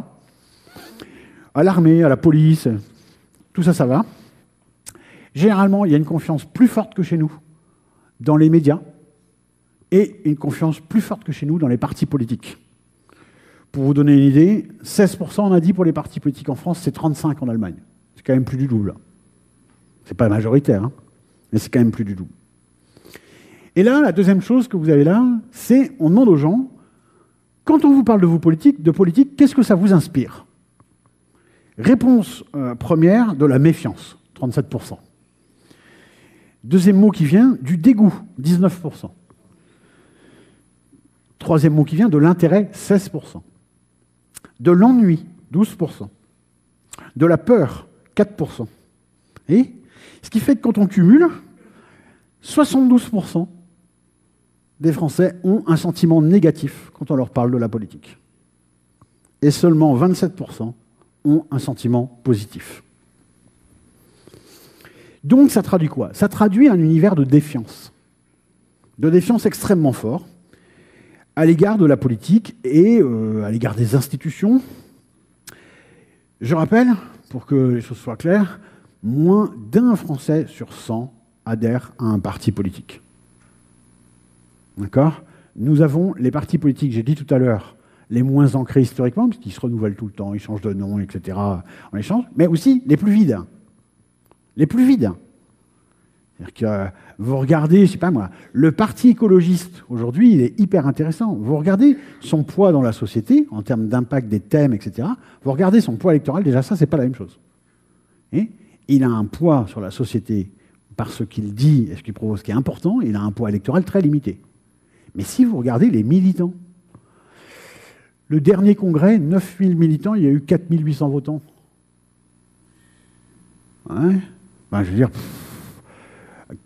À l'armée, à la police, tout ça, ça va. Généralement, il y a une confiance plus forte que chez nous dans les médias et une confiance plus forte que chez nous dans les partis politiques. Pour vous donner une idée, 16% on a dit pour les partis politiques en France, c'est 35% en Allemagne. C'est quand même plus du double. C'est pas majoritaire, hein, mais c'est quand même plus du double. Et là, la deuxième chose que vous avez là, c'est on demande aux gens, quand on vous parle de vos politiques, qu'est-ce que ça vous inspire ? Réponse première, de la méfiance, 37%. Deuxième mot qui vient, du dégoût, 19%. Troisième mot qui vient, de l'intérêt, 16%. De l'ennui, 12%. De la peur, 4%. Et ce qui fait que quand on cumule, 72% des Français ont un sentiment négatif quand on leur parle de la politique. et seulement 27% ont un sentiment positif. Donc ça traduit quoi? Ça traduit un univers de défiance extrêmement fort à l'égard de la politique et à l'égard des institutions. Je rappelle, pour que les choses soient claires, moins d'un Français sur 100 adhère à un parti politique. D'accord? Nous avons les partis politiques, j'ai dit tout à l'heure, les moins ancrés historiquement, puisqu'ils se renouvellent tout le temps, ils changent de nom, etc. en échange, mais aussi les plus vides. Les plus vides. C'est-à-dire que vous regardez, je sais pas moi, le parti écologiste, aujourd'hui, il est hyper intéressant. Vous regardez son poids dans la société, en termes d'impact des thèmes, etc. Vous regardez son poids électoral, déjà ça, c'est pas la même chose. Et il a un poids sur la société par ce qu'il dit et ce qu'il propose qui est important, il a un poids électoral très limité. Mais si vous regardez les militants, le dernier congrès, 9000 militants, il y a eu 4800 votants. Ouais. Ben, je veux dire,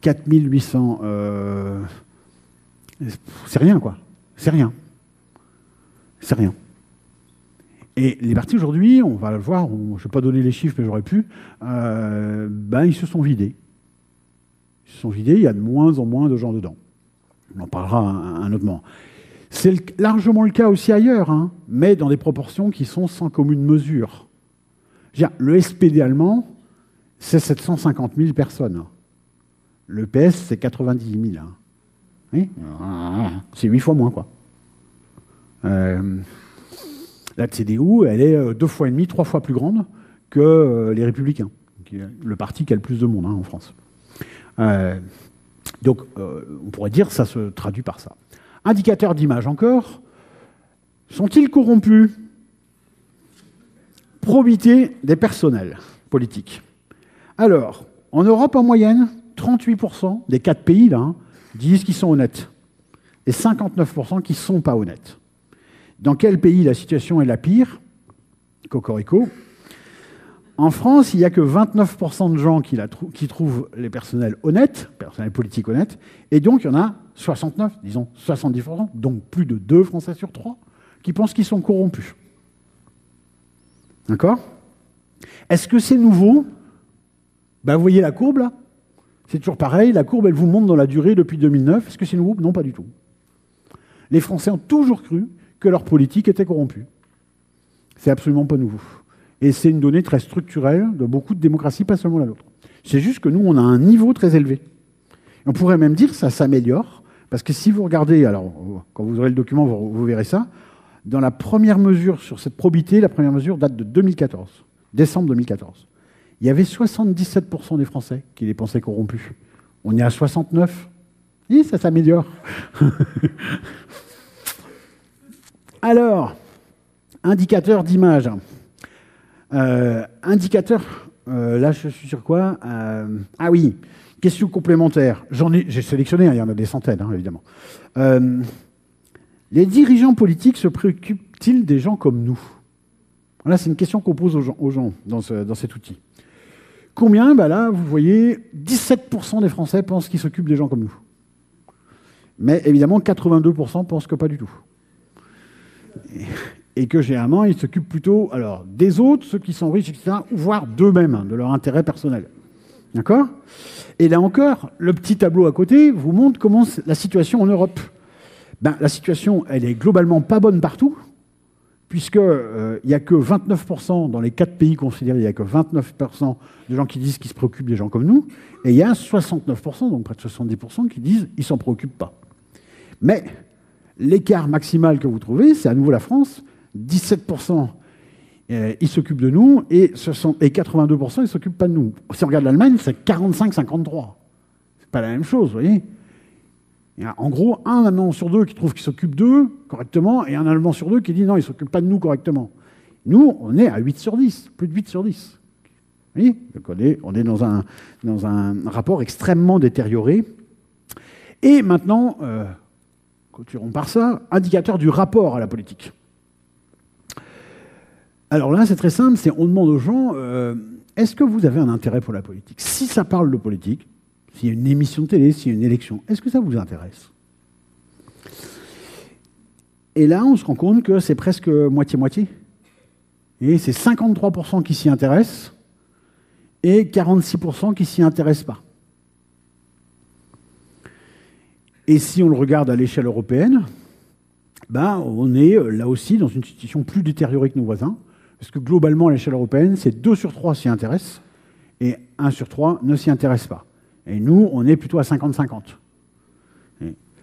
4800, c'est rien, quoi. C'est rien. C'est rien. Et les partis, aujourd'hui, on va le voir, je ne vais pas donner les chiffres, mais j'aurais pu, ben, ils se sont vidés. Ils se sont vidés, il y a de moins en moins de gens dedans. On en parlera un autre moment. C'est largement le cas aussi ailleurs, hein, mais dans des proportions qui sont sans commune mesure. Le SPD allemand, c'est 750 000 personnes. Le PS, c'est 90 000. Hein. Oui, c'est 8 fois moins, quoi. La CDU, elle est 2,5 fois, 3 fois plus grande que les Républicains, le parti qui a le plus de monde hein, en France. Donc, on pourrait dire que ça se traduit par ça. Indicateurs d'image encore. Sont-ils corrompus? Probité des personnels politiques. Alors, en Europe, en moyenne, 38% des 4 pays là, hein, disent qu'ils sont honnêtes. Et 59% qui ne sont pas honnêtes. Dans quel pays la situation est la pire? Cocorico. En France, il n'y a que 29% de gens qui trouvent les personnels honnêtes, personnels politiques honnêtes, et donc il y en a 69, disons 70%, donc plus de 2 Français sur 3, qui pensent qu'ils sont corrompus. D'accord? Est-ce que c'est nouveau? Ben, vous voyez la courbe, là? C'est toujours pareil, la courbe, elle vous monte dans la durée depuis 2009. Est-ce que c'est nouveau? Non, pas du tout. Les Français ont toujours cru que leur politique était corrompue. C'est absolument pas nouveau. Et c'est une donnée très structurelle de beaucoup de démocraties, pas seulement la nôtre. C'est juste que nous, on a un niveau très élevé. On pourrait même dire que ça s'améliore, parce que si vous regardez, alors quand vous aurez le document, vous verrez ça, dans la première mesure sur cette probité, la première mesure date de 2014, décembre 2014. Il y avait 77% des Français qui les pensaient corrompus. On est à 69%. Et ça s'améliore. Alors, indicateur d'image. Là, je suis sur quoi? Ah oui, question complémentaire. J'ai sélectionné, hein, il y en a des centaines, hein, évidemment. Les dirigeants politiques se préoccupent-ils des gens comme nous? Là, c'est une question qu'on pose aux gens dans cet outil. Combien? Ben là, vous voyez, 17% des Français pensent qu'ils s'occupent des gens comme nous. Mais évidemment, 82% pensent que pas du tout. Et que généralement, ils s'occupent plutôt alors, des autres, ceux qui sont riches, etc., voire d'eux-mêmes, de leur intérêt personnel. D'accord? Et là encore, le petit tableau à côté vous montre comment la situation en Europe. Ben, la situation, elle est globalement pas bonne partout, puisqu'il n'y a que 29%, dans les 4 pays considérés, il n'y a que 29% de gens qui disent qu'ils se préoccupent des gens comme nous, et il y a 69%, donc près de 70%, qui disent qu'ils ne s'en préoccupent pas. Mais l'écart maximal que vous trouvez, c'est à nouveau la France, 17% ils s'occupent de nous, et 82% ils ne s'occupent pas de nous. Si on regarde l'Allemagne, c'est 45-53. C'est pas la même chose, vous voyez. Il y a en gros un Allemand sur 2 qui trouve qu'il s'occupe d'eux correctement, et un Allemand sur 2 qui dit non, il ne s'occupe pas de nous correctement. Nous, on est à 8 sur 10, plus de 8 sur 10. Vous voyez? Donc on est dans un rapport extrêmement détérioré. Et maintenant, clôturons par ça, indicateur du rapport à la politique. Alors là, c'est très simple, c'est on demande aux gens, est-ce que vous avez un intérêt pour la politique? Si ça parle de politique, s'il y a une émission de télé, s'il y a une élection, est-ce que ça vous intéresse? Et là, on se rend compte que c'est presque moitié-moitié. Et c'est 53% qui s'y intéressent et 46% qui s'y intéressent pas. Et si on le regarde à l'échelle européenne, ben on est là aussi dans une situation plus détériorée que nos voisins, parce que globalement, à l'échelle européenne, c'est 2 sur 3 s'y intéressent et 1 sur 3 ne s'y intéresse pas. Et nous, on est plutôt à 50-50.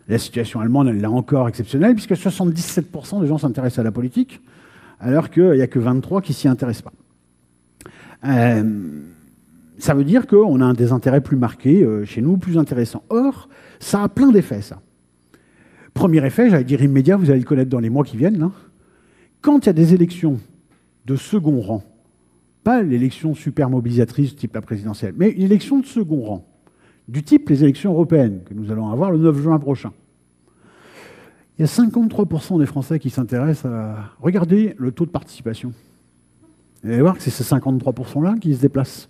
La situation allemande, elle est encore exceptionnelle, puisque 77% des gens s'intéressent à la politique, alors qu'il n'y a que 23 qui s'y intéressent pas. Ça veut dire qu'on a un désintérêt plus marqué chez nous, plus intéressant. Or, ça a plein d'effets, ça. Premier effet, j'allais dire immédiat, vous allez le connaître dans les mois qui viennent, là. Quand il y a des élections de second rang, pas l'élection super mobilisatrice type la présidentielle, mais une élection de second rang, du type les élections européennes que nous allons avoir le 9 juin prochain. Il y a 53% des Français qui s'intéressent à... Regardez le taux de participation. Vous allez voir que c'est ces 53%-là qui se déplacent,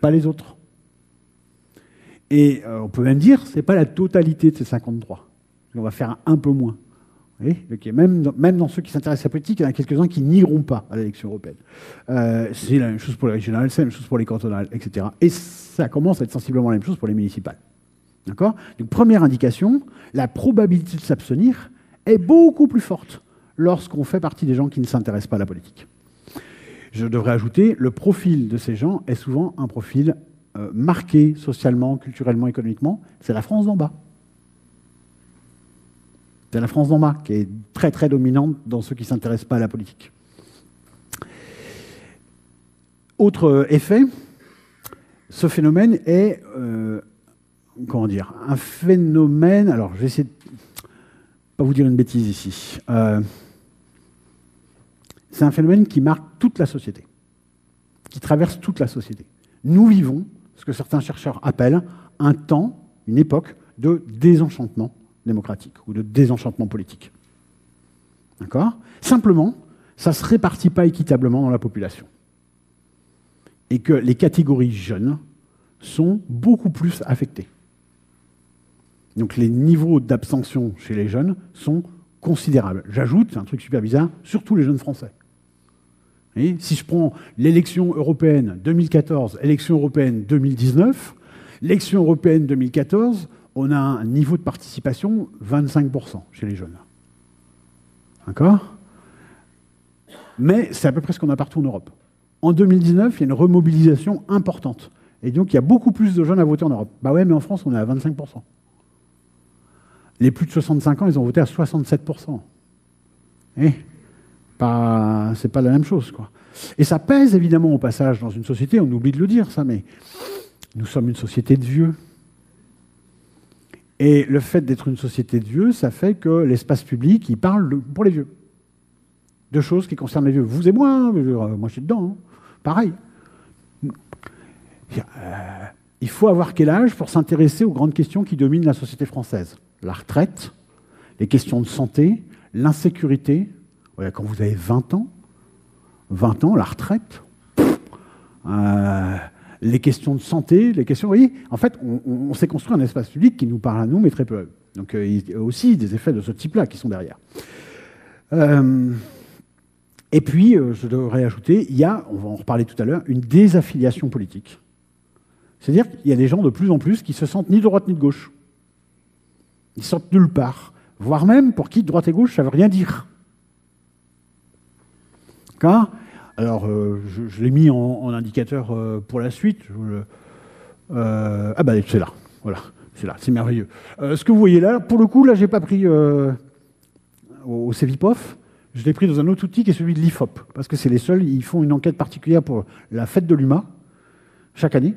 pas les autres. Et on peut même dire que ce n'est pas la totalité de ces 53. On va faire un peu moins. Vous voyez, même dans ceux qui s'intéressent à la politique, il y en a quelques-uns qui n'iront pas à l'élection européenne. C'est la même chose pour les régionales, c'est la même chose pour les cantonales, etc. Et ça commence à être sensiblement la même chose pour les municipales. D'accord ? Donc, première indication, la probabilité de s'abstenir est beaucoup plus forte lorsqu'on fait partie des gens qui ne s'intéressent pas à la politique. Je devrais ajouter, le profil de ces gens est souvent un profil marqué socialement, culturellement, économiquement. C'est la France d'en bas. C'est la France d'en bas qui est très très dominante dans ceux qui ne s'intéressent pas à la politique. Autre effet, ce phénomène est, comment dire, un phénomène... Alors, je vais essayer de ne pas vous dire une bêtise ici. C'est un phénomène qui marque toute la société, qui traverse toute la société. Nous vivons ce que certains chercheurs appellent un temps, une époque de désenchantement démocratique ou de désenchantement politique. D'accord ? Simplement, ça ne se répartit pas équitablement dans la population. Et que les catégories jeunes sont beaucoup plus affectées. Donc les niveaux d'abstention chez les jeunes sont considérables. J'ajoute, c'est un truc super bizarre, surtout les jeunes Français. Et si je prends l'élection européenne 2014, l'élection européenne 2019, l'élection européenne 2014... on a un niveau de participation 25% chez les jeunes. D'accord ? Mais c'est à peu près ce qu'on a partout en Europe. En 2019, il y a une remobilisation importante. Et donc, il y a beaucoup plus de jeunes à voter en Europe. Bah ouais, mais en France, on est à 25%. Les plus de 65 ans, ils ont voté à 67%. C'est pas la même chose, quoi. Et ça pèse, évidemment, au passage, dans une société. On oublie de le dire, ça, mais nous sommes une société de vieux. Et le fait d'être une société de vieux, ça fait que l'espace public, il parle pour les vieux. De choses qui concernent les vieux. Vous et moi, moi je suis dedans, hein. Pareil. Il faut avoir quel âge pour s'intéresser aux grandes questions qui dominent la société française? La retraite, les questions de santé, l'insécurité. Quand vous avez 20 ans, la retraite... les questions de santé, les questions... Vous voyez, en fait, on s'est construit un espace public qui nous parle à nous, mais très peu à eux. Donc, il y a aussi des effets de ce type-là qui sont derrière. Et puis, je devrais ajouter, il y a, on va en reparler tout à l'heure, une désaffiliation politique. C'est-à-dire qu'il y a des gens de plus en plus qui se sentent ni de droite ni de gauche. Ils se sentent nulle part. Voire même, pour qui, droite et gauche, ça ne veut rien dire. D'accord ? Alors, je l'ai mis en indicateur pour la suite. Ah bah c'est là, voilà, c'est là, c'est merveilleux. Ce que vous voyez là, pour le coup, là, j'ai pas pris au Cevipof, je l'ai pris dans un autre outil qui est celui de l'IFOP, parce que c'est les seuls, ils font une enquête particulière pour la fête de l'UMA, chaque année,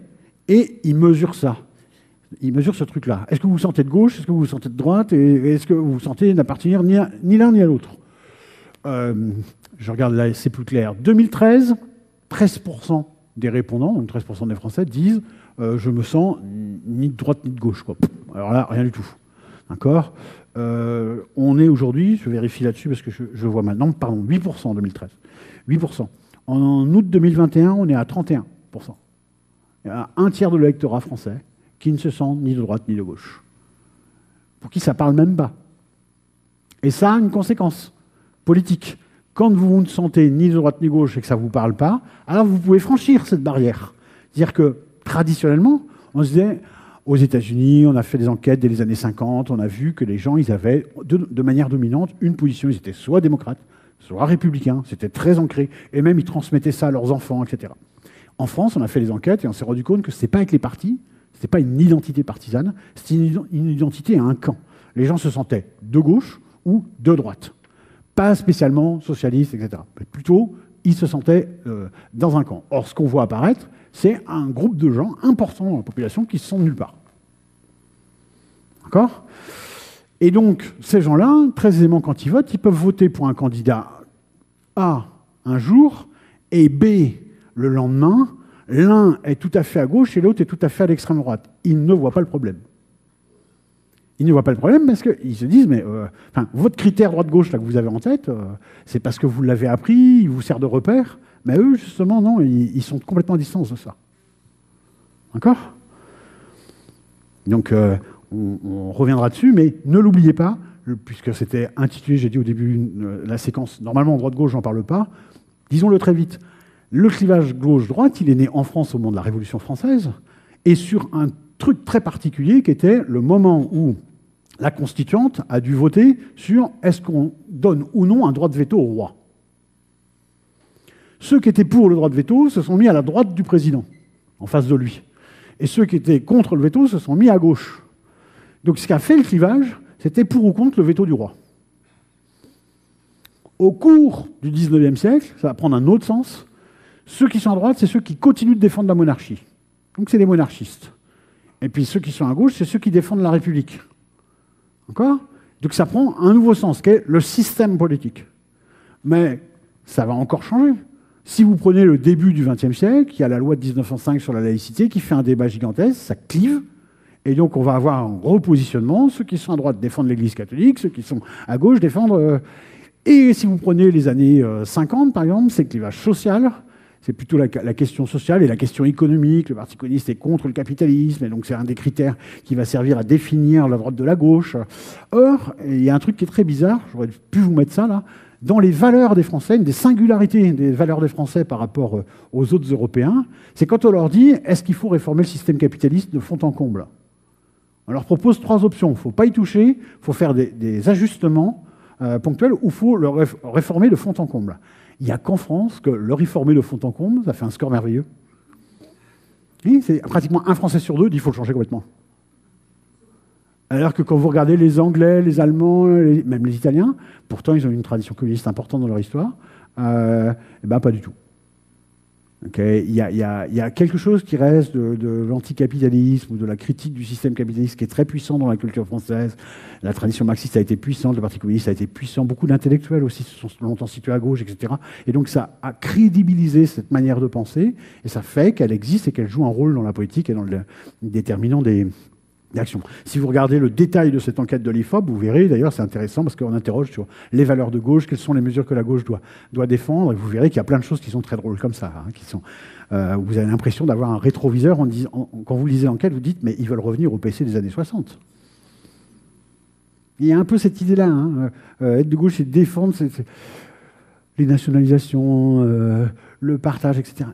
et ils mesurent ça. Ils mesurent ce truc-là. Est-ce que vous vous sentez de gauche, est-ce que vous vous sentez de droite, et est-ce que vous vous sentez n'appartenir ni l'un ni à l'autre? Je regarde là, c'est plus clair. 2013, 13% des répondants, donc 13% des Français, disent je me sens ni de droite ni de gauche, quoi. Alors là, rien du tout. D'accord ? On est aujourd'hui, je vérifie là-dessus parce que je vois maintenant, pardon, 8% en 2013. 8%. En août 2021, on est à 31%. Il y a un tiers de l'électorat français qui ne se sent ni de droite ni de gauche. Pour qui ça parle même pas. Et ça a une conséquence politique. Quand vous ne sentez ni de droite ni de gauche et que ça ne vous parle pas, alors vous pouvez franchir cette barrière. C'est-à-dire que, traditionnellement, on se disait, aux États-Unis, on a fait des enquêtes dès les années 50, on a vu que les gens, ils avaient, de manière dominante, une position. Ils étaient soit démocrates, soit républicains. C'était très ancré. Et même, ils transmettaient ça à leurs enfants, etc. En France, on a fait les enquêtes et on s'est rendu compte que ce n'est pas avec les partis, ce n'est pas une identité partisane, c'est une identité à un camp. Les gens se sentaient de gauche ou de droite. Pas spécialement socialistes, etc. Mais plutôt, ils se sentaient dans un camp. Or, ce qu'on voit apparaître, c'est un groupe de gens importants dans la population qui se sentent nulle part. D'accord ? Et donc, ces gens-là, très aisément, quand ils votent, ils peuvent voter pour un candidat A un jour et B le lendemain. L'un est tout à fait à gauche et l'autre est tout à fait à l'extrême droite. Ils ne voient pas le problème. Ils ne voient pas le problème parce qu'ils se disent, mais votre critère droite-gauche là que vous avez en tête, c'est parce que vous l'avez appris, il vous sert de repère, mais eux, justement, non, ils sont complètement à distance de ça. D'accord ? Donc, on reviendra dessus, mais ne l'oubliez pas, puisque c'était intitulé, j'ai dit au début, la séquence, normalement, droite-gauche, j'en parle pas, disons-le très vite, le clivage gauche-droite, il est né en France au moment de la Révolution française, et sur un truc très particulier qui était le moment où la Constituante a dû voter sur est-ce qu'on donne ou non un droit de veto au roi. Ceux qui étaient pour le droit de veto se sont mis à la droite du président, en face de lui. Et ceux qui étaient contre le veto se sont mis à gauche. Donc ce qu'a fait le clivage, c'était pour ou contre le veto du roi. Au cours du XIXe siècle, ça va prendre un autre sens, ceux qui sont à droite, c'est ceux qui continuent de défendre la monarchie. Donc c'est les monarchistes. Et puis ceux qui sont à gauche, c'est ceux qui défendent la République. D'accord ? Donc ça prend un nouveau sens, qui est le système politique. Mais ça va encore changer. Si vous prenez le début du XXe siècle, il y a la loi de 1905 sur la laïcité qui fait un débat gigantesque, ça clive, et donc on va avoir un repositionnement. Ceux qui sont à droite défendent l'Église catholique, ceux qui sont à gauche défendent... Et si vous prenez les années 50, par exemple, c'est le clivage social... C'est plutôt la question sociale et la question économique. Le Parti communiste est contre le capitalisme, et donc c'est un des critères qui va servir à définir la droite de la gauche. Or, il y a un truc qui est très bizarre, j'aurais pu vous mettre ça là, dans les valeurs des Français, une des singularités des valeurs des Français par rapport aux autres Européens, c'est quand on leur dit « Est-ce qu'il faut réformer le système capitaliste de fond en comble ?» On leur propose trois options. Il ne faut pas y toucher, il faut faire des ajustements ponctuels, ou il faut le réformer de fond en comble. Il n'y a qu'en France que le réformer de fond en comble, ça fait un score merveilleux. C'est pratiquement un Français sur deux dit qu'il faut le changer complètement. Alors que quand vous regardez les Anglais, les Allemands, même les Italiens, pourtant ils ont une tradition communiste importante dans leur histoire, et ben pas du tout. Okay. Il y a quelque chose qui reste de l'anticapitalisme ou de la critique du système capitaliste qui est très puissant dans la culture française. La tradition marxiste a été puissante, le Parti communiste a été puissant, beaucoup d'intellectuels aussi se sont longtemps situés à gauche, etc. Et donc ça a crédibilisé cette manière de penser et ça fait qu'elle existe et qu'elle joue un rôle dans la politique et dans le déterminant des actions. Si vous regardez le détail de cette enquête de l'IFOP, vous verrez, d'ailleurs c'est intéressant parce qu'on interroge sur les valeurs de gauche, quelles sont les mesures que la gauche doit défendre, et vous verrez qu'il y a plein de choses qui sont très drôles comme ça, vous avez l'impression d'avoir un rétroviseur, quand vous lisez l'enquête, vous dites, mais ils veulent revenir au PC des années 60. Il y a un peu cette idée-là, être de gauche, c'est défendre les nationalisations, le partage, etc.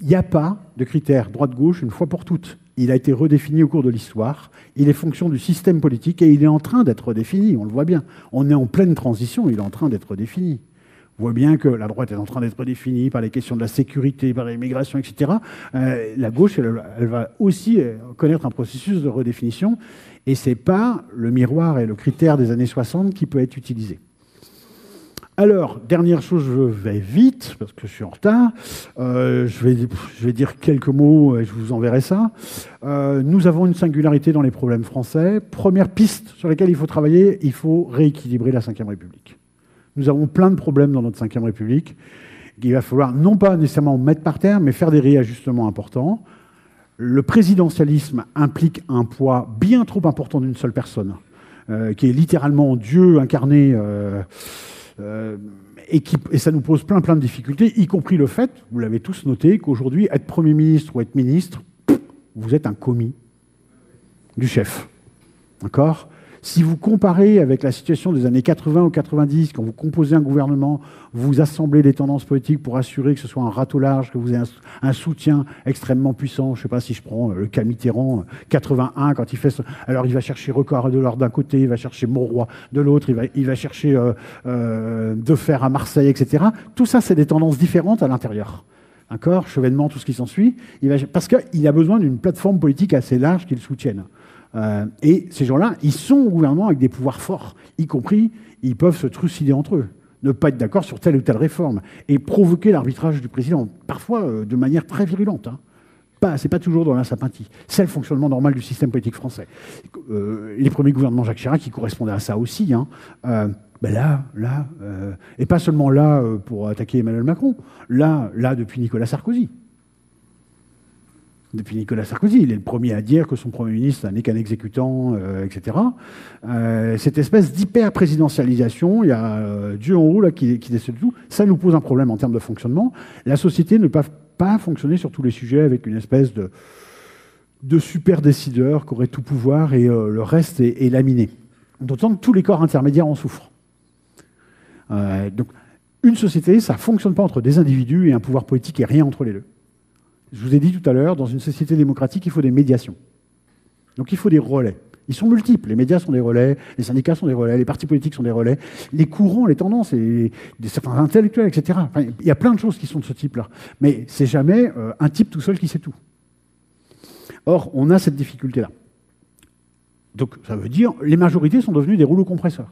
Il n'y a pas de critère droite-gauche une fois pour toutes. Il a été redéfini au cours de l'histoire, il est fonction du système politique et il est en train d'être redéfini, on le voit bien. On est en pleine transition, il est en train d'être redéfini. On voit bien que la droite est en train d'être redéfinie par les questions de la sécurité, par l'immigration, etc. La gauche, elle va aussi connaître un processus de redéfinition et ce n'est pas le miroir et le critère des années 60 qui peut être utilisé. Alors, dernière chose, je vais vite, parce que je suis en retard. Je vais dire quelques mots et je vous enverrai ça. Nous avons une singularité dans les problèmes français. Première piste sur laquelle il faut travailler, il faut rééquilibrer la Ve République. Nous avons plein de problèmes dans notre Ve République. Il va falloir non pas nécessairement mettre par terre, mais faire des réajustements importants. Le présidentialisme implique un poids bien trop important d'une seule personne, qui est littéralement Dieu incarné... et ça nous pose plein de difficultés, y compris le fait, vous l'avez tous noté, qu'aujourd'hui, être Premier ministre ou être ministre, vous êtes un commis du chef. D'accord ? Si vous comparez avec la situation des années 80 ou 90, quand vous composez un gouvernement, vous assemblez les tendances politiques pour assurer que ce soit un râteau large, que vous ayez un soutien extrêmement puissant. Je ne sais pas si je prends le cas Mitterrand, 81, quand il fait ça. Alors il va chercher Rocard-et-Delors d'un côté, il va chercher Mauroy de l'autre, il va chercher Defer à Marseille, etc. Tout ça, c'est des tendances différentes à l'intérieur. D'accord, Chevènement, tout ce qui s'ensuit. Parce qu'il a besoin d'une plateforme politique assez large qui le soutienne. Et ces gens-là, ils sont au gouvernement avec des pouvoirs forts, y compris, ils peuvent se trucider entre eux, ne pas être d'accord sur telle ou telle réforme, et provoquer l'arbitrage du président, parfois de manière très virulente. Hein. C'est pas toujours dans la sympathie. C'est le fonctionnement normal du système politique français. Les premiers gouvernements Jacques Chirac, qui correspondaient à ça aussi. Hein. Et pas seulement là pour attaquer Emmanuel Macron, là depuis Nicolas Sarkozy. Depuis Nicolas Sarkozy, il est le premier à dire que son Premier ministre n'est qu'un exécutant, etc. Cette espèce d'hyper-présidentialisation, il y a Dieu en haut là, qui décide tout, ça nous pose un problème en termes de fonctionnement. La société ne peut pas fonctionner sur tous les sujets avec une espèce de super-décideur qui aurait tout pouvoir et le reste est laminé. D'autant que tous les corps intermédiaires en souffrent. Donc, une société, ça ne fonctionne pas entre des individus et un pouvoir politique et rien entre les deux. Je vous ai dit tout à l'heure, dans une société démocratique, il faut des médiations. Donc il faut des relais. Ils sont multiples. Les médias sont des relais, les syndicats sont des relais, les partis politiques sont des relais, les courants, les tendances, et certains intellectuels, etc. Enfin, il y a plein de choses qui sont de ce type-là. Mais c'est jamais un type tout seul qui sait tout. Or, on a cette difficulté-là. Donc ça veut dire les majorités sont devenues des rouleaux compresseurs.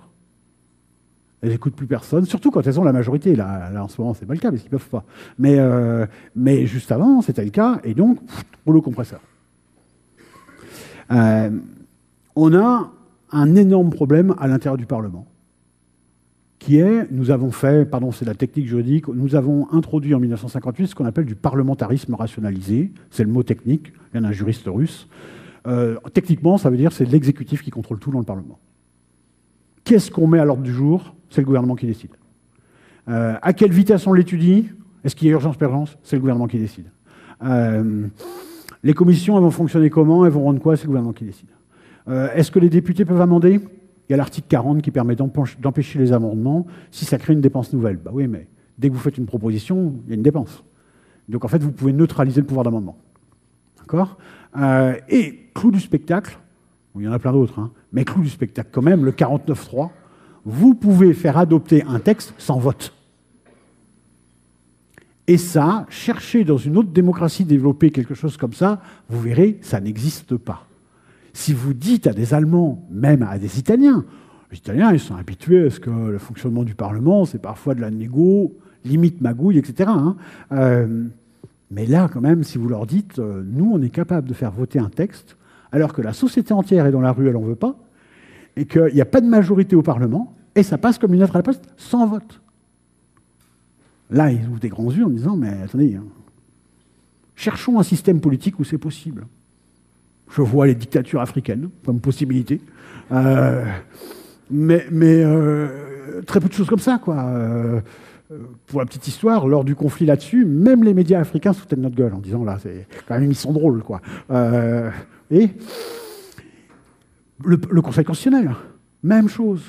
Elles n'écoutent plus personne, surtout quand elles ont la majorité. Là en ce moment, c'est pas le cas, parce qu'ils ne peuvent pas. Mais juste avant, c'était le cas, et donc, rouleau compresseur. On a un énorme problème à l'intérieur du Parlement, qui est, nous avons fait, pardon, c'est la technique juridique, nous avons introduit en 1958 ce qu'on appelle du parlementarisme rationalisé. C'est le mot technique, il y en a un juriste russe. Techniquement, ça veut dire que c'est l'exécutif qui contrôle tout dans le Parlement. Qu'est-ce qu'on met à l'ordre du jour? C'est le gouvernement qui décide. À quelle vitesse on l'étudie? Est-ce qu'il y a urgence-pérgence? C'est le gouvernement qui décide. Les commissions, elles vont fonctionner comment? Elles vont rendre quoi? C'est le gouvernement qui décide. Est-ce que les députés peuvent amender? Il y a l'article 40 qui permet d'empêcher les amendements si ça crée une dépense nouvelle. Bah oui, mais dès que vous faites une proposition, il y a une dépense. Donc en fait, vous pouvez neutraliser le pouvoir d'amendement. D'accord? Et clou du spectacle, il y en a plein d'autres, hein. Mais clou du spectacle quand même, le 49.3, vous pouvez faire adopter un texte sans vote. Et ça, chercher dans une autre démocratie développer quelque chose comme ça, vous verrez, ça n'existe pas. Si vous dites à des Allemands, même à des Italiens, les Italiens, ils sont habitués à ce que le fonctionnement du Parlement, c'est parfois de la négo, limite magouille, etc. Hein. Mais là, quand même, si vous leur dites, nous, on est capable de faire voter un texte, alors que la société entière est dans la rue, elle n'en veut pas, et qu'il n'y a pas de majorité au Parlement, et ça passe comme une lettre à la poste, sans vote. Là, ils ouvrent des grands yeux en disant, mais attendez, hein, cherchons un système politique où c'est possible. Je vois les dictatures africaines comme possibilité, mais très peu de choses comme ça, quoi. Pour la petite histoire, lors du conflit là-dessus, même les médias africains soutenaient notre gueule en disant, là, c'est quand même, ils sont drôles, quoi. Et le Conseil constitutionnel, même chose.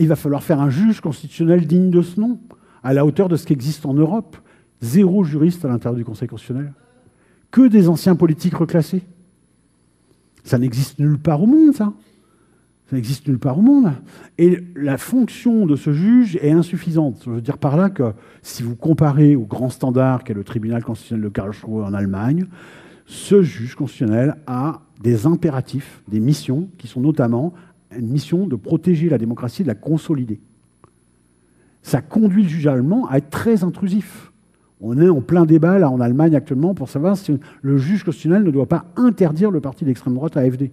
Il va falloir faire un juge constitutionnel digne de ce nom, à la hauteur de ce qui existe en Europe. Zéro juriste à l'intérieur du Conseil constitutionnel. Que des anciens politiques reclassés. Ça n'existe nulle part au monde, ça. Ça n'existe nulle part au monde. Et la fonction de ce juge est insuffisante. Je veux dire par là que si vous comparez au grand standard qu'est le tribunal constitutionnel de Karlsruhe en Allemagne, ce juge constitutionnel a des impératifs, des missions, qui sont notamment une mission de protéger la démocratie, de la consolider. Ça conduit le juge allemand à être très intrusif. On est en plein débat, là, en Allemagne, actuellement, pour savoir si le juge constitutionnel ne doit pas interdire le parti d'extrême droite AFD.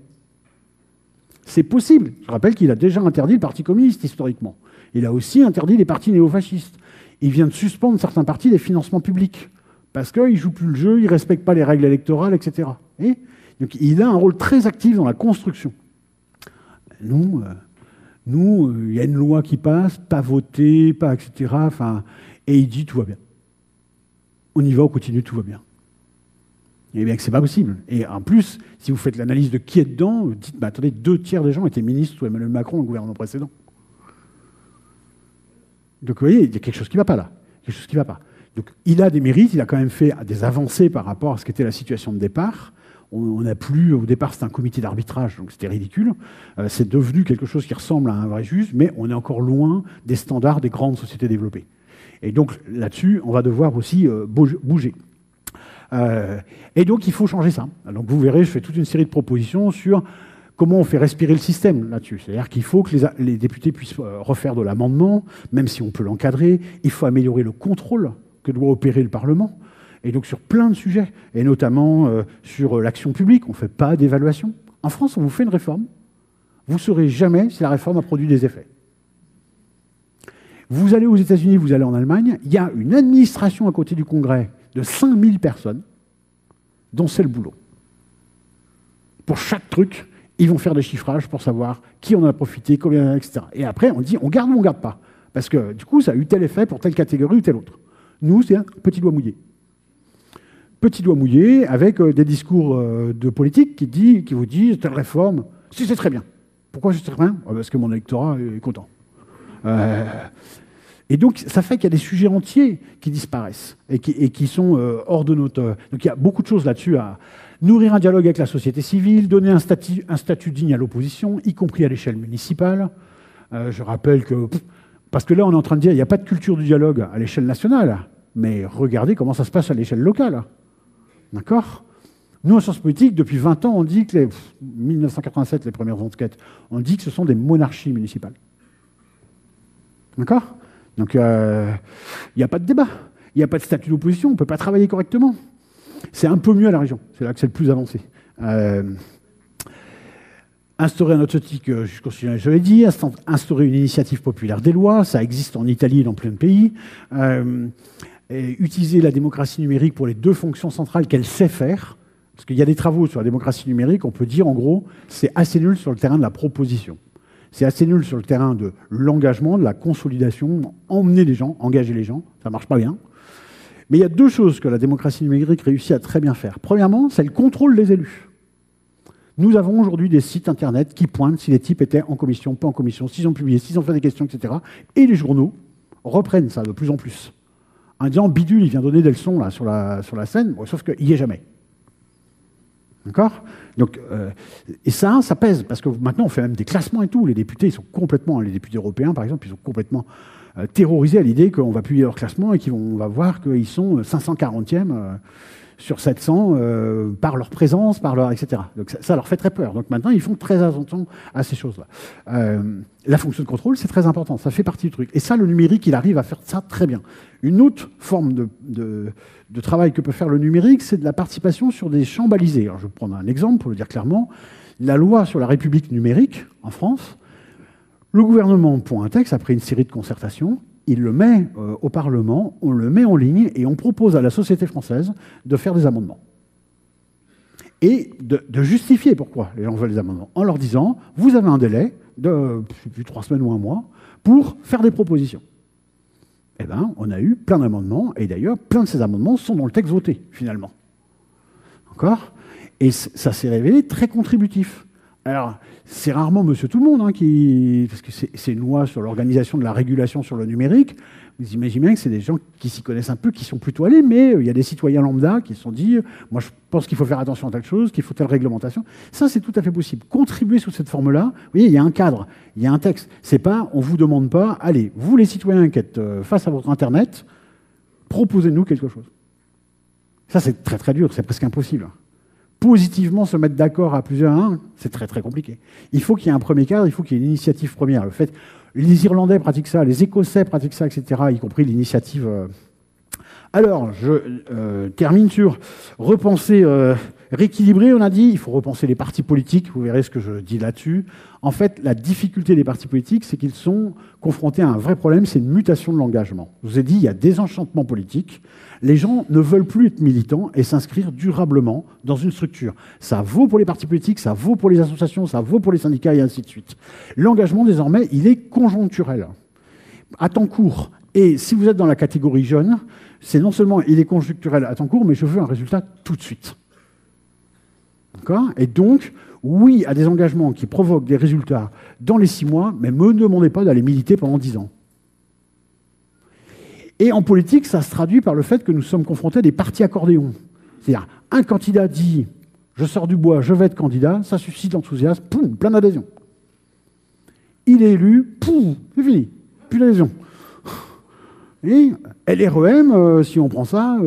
C'est possible. Je rappelle qu'il a déjà interdit le Parti communiste, historiquement. Il a aussi interdit les partis néofascistes. Il vient de suspendre certains partis des financements publics. Parce qu'ils ne jouent plus le jeu, ils ne respectent pas les règles électorales, etc. Et donc il a un rôle très actif dans la construction. Nous, y a une loi qui passe, pas votée, pas etc. Enfin, et il dit tout va bien. On y va, on continue, tout va bien. Eh bien, c'est pas possible. Et en plus, si vous faites l'analyse de qui est dedans, vous dites, bah, attendez, 2/3 des gens étaient ministres sous Emmanuel Macron, le gouvernement précédent. Donc, vous voyez, il y a quelque chose qui ne va pas là. Quelque chose qui va pas. Donc, il a des mérites, il a quand même fait des avancées par rapport à ce qu'était la situation de départ. On n'a plus, au départ, c'était un comité d'arbitrage, donc c'était ridicule. C'est devenu quelque chose qui ressemble à un vrai juge, mais on est encore loin des standards des grandes sociétés développées. Et donc, là-dessus, on va devoir aussi bouger. Et donc, il faut changer ça. Donc, vous verrez, je fais toute une série de propositions sur comment on fait respirer le système là-dessus. C'est-à-dire qu'il faut que les députés puissent refaire de l'amendement, même si on peut l'encadrer. Il faut améliorer le contrôle que doit opérer le Parlement. Et donc, sur plein de sujets, et notamment sur l'action publique, on ne fait pas d'évaluation. En France, on vous fait une réforme. Vous ne saurez jamais si la réforme a produit des effets. Vous allez aux États-Unis, vous allez en Allemagne, il y a une administration à côté du Congrès de 5000 personnes, dont c'est le boulot. Pour chaque truc, ils vont faire des chiffrages pour savoir qui en a profité, combien, etc. Et après, on dit, on garde ou on garde pas. Parce que, du coup, ça a eu tel effet pour telle catégorie ou telle autre. Nous, c'est un petit doigt mouillé. Petit doigt mouillé avec des discours de politique qui vous disent, telle réforme, si c'est très bien. Pourquoi c'est très bien ? Parce que mon électorat est content. Et donc, ça fait qu'il y a des sujets entiers qui disparaissent et qui sont hors de notre... Donc, il y a beaucoup de choses là-dessus à nourrir un dialogue avec la société civile, donner un statut digne à l'opposition, y compris à l'échelle municipale. Je rappelle que... Parce que là, on est en train de dire qu'il n'y a pas de culture du dialogue à l'échelle nationale, mais regardez comment ça se passe à l'échelle locale. D'accord ? Nous, en sciences politiques, depuis 20 ans, on dit que... 1987, les premières enquêtes, on dit que ce sont des monarchies municipales. D'accord ? Donc, il n'y a pas de débat, il n'y a pas de statut d'opposition, on ne peut pas travailler correctement. C'est un peu mieux à la région, c'est là que c'est le plus avancé. Instaurer un autre titre jusqu'au sujet, je l'ai dit, instaurer une initiative populaire des lois, ça existe en Italie et dans plein de pays. Et utiliser la démocratie numérique pour les deux fonctions centrales qu'elle sait faire, parce qu'il y a des travaux sur la démocratie numérique, on peut dire en gros, c'est assez nul sur le terrain de la proposition. C'est assez nul sur le terrain de l'engagement, de la consolidation, emmener les gens, engager les gens, ça ne marche pas bien. Mais il y a deux choses que la démocratie numérique réussit à très bien faire. Premièrement, c'est le contrôle des élus. Nous avons aujourd'hui des sites internet qui pointent si les types étaient en commission, pas en commission, s'ils ont publié, s'ils ont fait des questions, etc. Et les journaux reprennent ça de plus en plus. En disant, bidule, il vient donner des leçons là, sur la scène, bon, sauf qu'il n'y est jamais. D'accord ? Donc, et ça, ça pèse, parce que maintenant, on fait même des classements et tout. Les députés, ils sont complètement, les députés européens, par exemple, ils sont complètement terrorisés à l'idée qu'on va publier leur classement et qu'on va voir qu'ils sont 540e sur 700 par leur présence, par leur, etc. Donc, ça leur fait très peur. Donc, maintenant, ils font très attention à ces choses-là. La fonction de contrôle, c'est très important. Ça fait partie du truc. Et ça, le numérique, il arrive à faire ça très bien. Une autre forme de travail que peut faire le numérique, c'est de la participation sur des champs balisés. Alors, je vais prendre un exemple pour le dire clairement. La loi sur la République numérique, en France, le gouvernement prend un texte, après une série de concertations, il le met au Parlement, on le met en ligne et on propose à la société française de faire des amendements. Et de justifier pourquoi les gens veulent des amendements. En leur disant, vous avez un délai de, je sais plus, 3 semaines ou 1 mois pour faire des propositions. Eh bien, on a eu plein d'amendements, et d'ailleurs, plein de ces amendements sont dans le texte voté, finalement. D'accord ? Et ça s'est révélé très contributif. Alors, c'est rarement Monsieur Tout-le-Monde, hein, qui... parce que c'est une loi sur l'organisation de la régulation sur le numérique. Vous imaginez bien que c'est des gens qui s'y connaissent un peu, qui sont plutôt allés, mais il y a des citoyens lambda qui se sont dit « Moi, je pense qu'il faut faire attention à telle chose, qu'il faut telle réglementation. » Ça, c'est tout à fait possible. Contribuer sous cette forme-là, vous voyez, il y a un cadre, il y a un texte. C'est pas « On vous demande pas, allez, vous les citoyens qui êtes face à votre Internet, proposez-nous quelque chose. » Ça, c'est très très dur, c'est presque impossible. Positivement se mettre d'accord à plusieurs, c'est très très compliqué. Il faut qu'il y ait un premier cadre, il faut qu'il y ait une initiative première. Le fait... Les Irlandais pratiquent ça, les Écossais pratiquent ça, etc., y compris l'initiative. Alors, je termine sur repenser, rééquilibrer. On a dit, il faut repenser les partis politiques. Vous verrez ce que je dis là-dessus. En fait, la difficulté des partis politiques, c'est qu'ils sont confrontés à un vrai problème, c'est une mutation de l'engagement. Je vous ai dit, il y a désenchantement politique. Les gens ne veulent plus être militants et s'inscrire durablement dans une structure. Ça vaut pour les partis politiques, ça vaut pour les associations, ça vaut pour les syndicats et ainsi de suite. L'engagement, désormais, il est conjoncturel, à temps court. Et si vous êtes dans la catégorie jeune, c'est non seulement il est conjoncturel à temps court, mais je veux un résultat tout de suite. Et donc, oui à des engagements qui provoquent des résultats dans les 6 mois, mais ne me demandez pas d'aller militer pendant 10 ans. Et en politique, ça se traduit par le fait que nous sommes confrontés à des partis accordéons. C'est-à-dire, un candidat dit « je sors du bois, je vais être candidat », ça suscite l'enthousiasme, poum, plein d'adhésion. Il est élu, poum, c'est fini, plus d'adhésion. Et LREM, si on prend ça,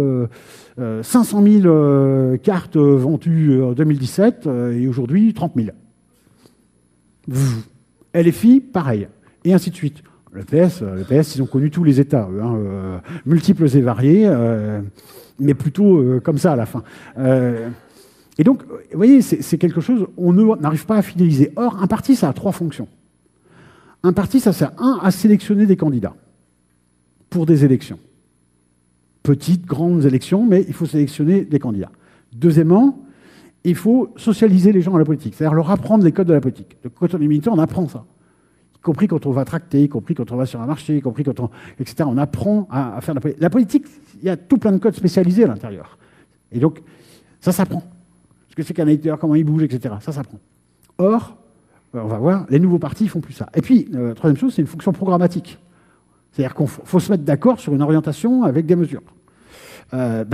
500 000 cartes vendues en 2017 et aujourd'hui 30 000. LFI, pareil. Et ainsi de suite. Le PS, ils ont connu tous les États, eux, hein, multiples et variés, mais plutôt comme ça à la fin. Et donc, vous voyez, c'est quelque chose, on n'arrive pas à fidéliser. Or, un parti, ça a 3 fonctions. Un parti, ça sert, à sélectionner des candidats pour des élections. Petites, grandes élections, mais il faut sélectionner des candidats. Deuxièmement, il faut socialiser les gens à la politique, c'est-à-dire leur apprendre les codes de la politique. Donc, quand on est militant, on apprend ça. Y compris quand on va tracter, y compris quand on va sur un marché, y compris quand on... etc. On apprend à faire de la politique. La politique, il y a tout plein de codes spécialisés à l'intérieur. Et donc, ça s'apprend. Ce que c'est qu'un électeur, comment il bouge, etc. Ça s'apprend. Or, on va voir, les nouveaux partis ne font plus ça. Et puis, troisième chose, c'est une fonction programmatique. C'est-à-dire qu'il faut se mettre d'accord sur une orientation avec des mesures.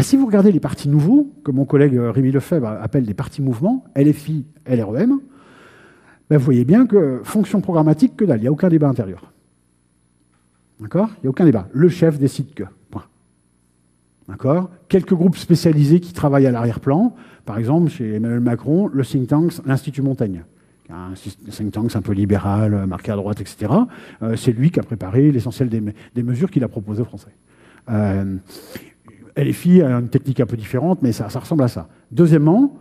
Si vous regardez les partis nouveaux, que mon collègue Rémi Lefebvre appelle des partis-mouvements, LFI, LREM, ben vous voyez bien que fonction programmatique, que dalle, il n'y a aucun débat intérieur. D'accord ? Il n'y a aucun débat. Le chef décide que. Point. D'accord ? Quelques groupes spécialisés qui travaillent à l'arrière-plan. Par exemple, chez Emmanuel Macron, le think tank, l'Institut Montaigne. Un think tank un peu libéral, marqué à droite, etc. C'est lui qui a préparé l'essentiel des mesures qu'il a proposées aux Français. LFI a une technique un peu différente, mais ça ressemble à ça. Deuxièmement,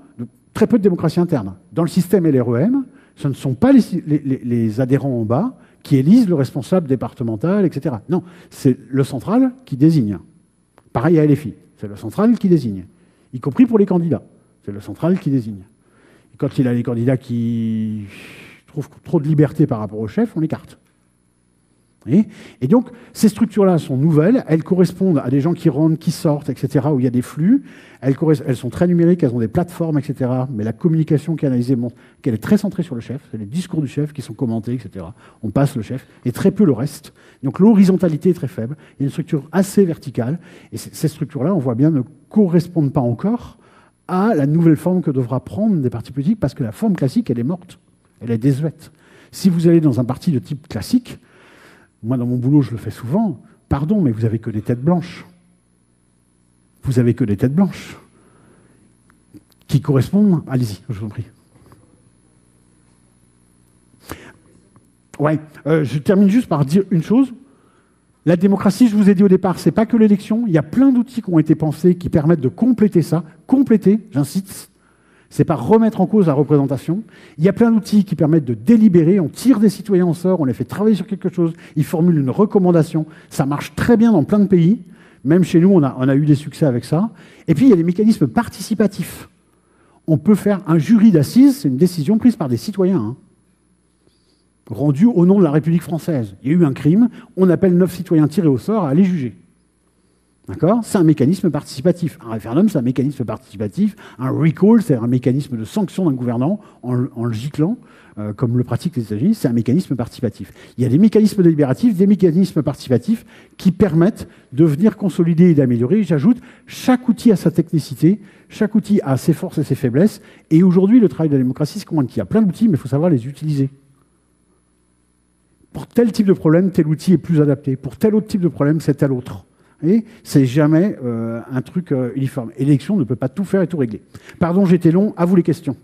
très peu de démocratie interne. Dans le système LREM, ce ne sont pas les adhérents en bas qui élisent le responsable départemental, etc. Non, c'est le central qui désigne. Pareil à LFI, c'est le central qui désigne, y compris pour les candidats. C'est le central qui désigne. Et quand il a les candidats qui trouvent trop de liberté par rapport au chef, on l'écarte. Et donc, ces structures-là sont nouvelles, elles correspondent à des gens qui rentrent, qui sortent, etc., où il y a des flux, elles sont très numériques, elles ont des plateformes, etc., mais la communication qui est analysée montre qu'elle est très centrée sur le chef, c'est les discours du chef qui sont commentés, etc. On passe le chef, et très peu le reste. Donc l'horizontalité est très faible, il y a une structure assez verticale, et ces structures-là, on voit bien, ne correspondent pas encore à la nouvelle forme que devra prendre des partis politiques, parce que la forme classique, elle est morte, elle est désuète. Si vous allez dans un parti de type classique, moi, dans mon boulot, je le fais souvent. Pardon, mais vous n'avez que des têtes blanches. Vous n'avez que des têtes blanches qui correspondent... Allez-y, je vous en prie. Ouais, je termine juste par dire une chose. La démocratie, je vous ai dit au départ, ce n'est pas que l'élection. Il y a plein d'outils qui ont été pensés qui permettent de compléter ça. Compléter, j'insiste. C'est pas remettre en cause la représentation. Il y a plein d'outils qui permettent de délibérer. On tire des citoyens en sort, on les fait travailler sur quelque chose. Ils formulent une recommandation. Ça marche très bien dans plein de pays. Même chez nous, on a eu des succès avec ça. Et puis, il y a les mécanismes participatifs. On peut faire un jury d'assises. C'est une décision prise par des citoyens, hein, rendue au nom de la République française. Il y a eu un crime. On appelle 9 citoyens tirés au sort à aller juger. D'accord ? C'est un mécanisme participatif. Un référendum, c'est un mécanisme participatif. Un recall, c'est un mécanisme de sanction d'un gouvernant en le giclant, comme le pratiquent les États-Unis, c'est un mécanisme participatif. Il y a des mécanismes délibératifs, des mécanismes participatifs qui permettent de venir consolider et d'améliorer. J'ajoute, chaque outil a sa technicité, chaque outil a ses forces et ses faiblesses. Et aujourd'hui, le travail de la démocratie, c'est qu'il y a plein d'outils, mais il faut savoir les utiliser. Pour tel type de problème, tel outil est plus adapté. Pour tel autre type de problème, c'est tel autre. Et c'est jamais un truc uniforme. Et l'élection ne peut pas tout faire et tout régler. Pardon, j'étais long. À vous les questions.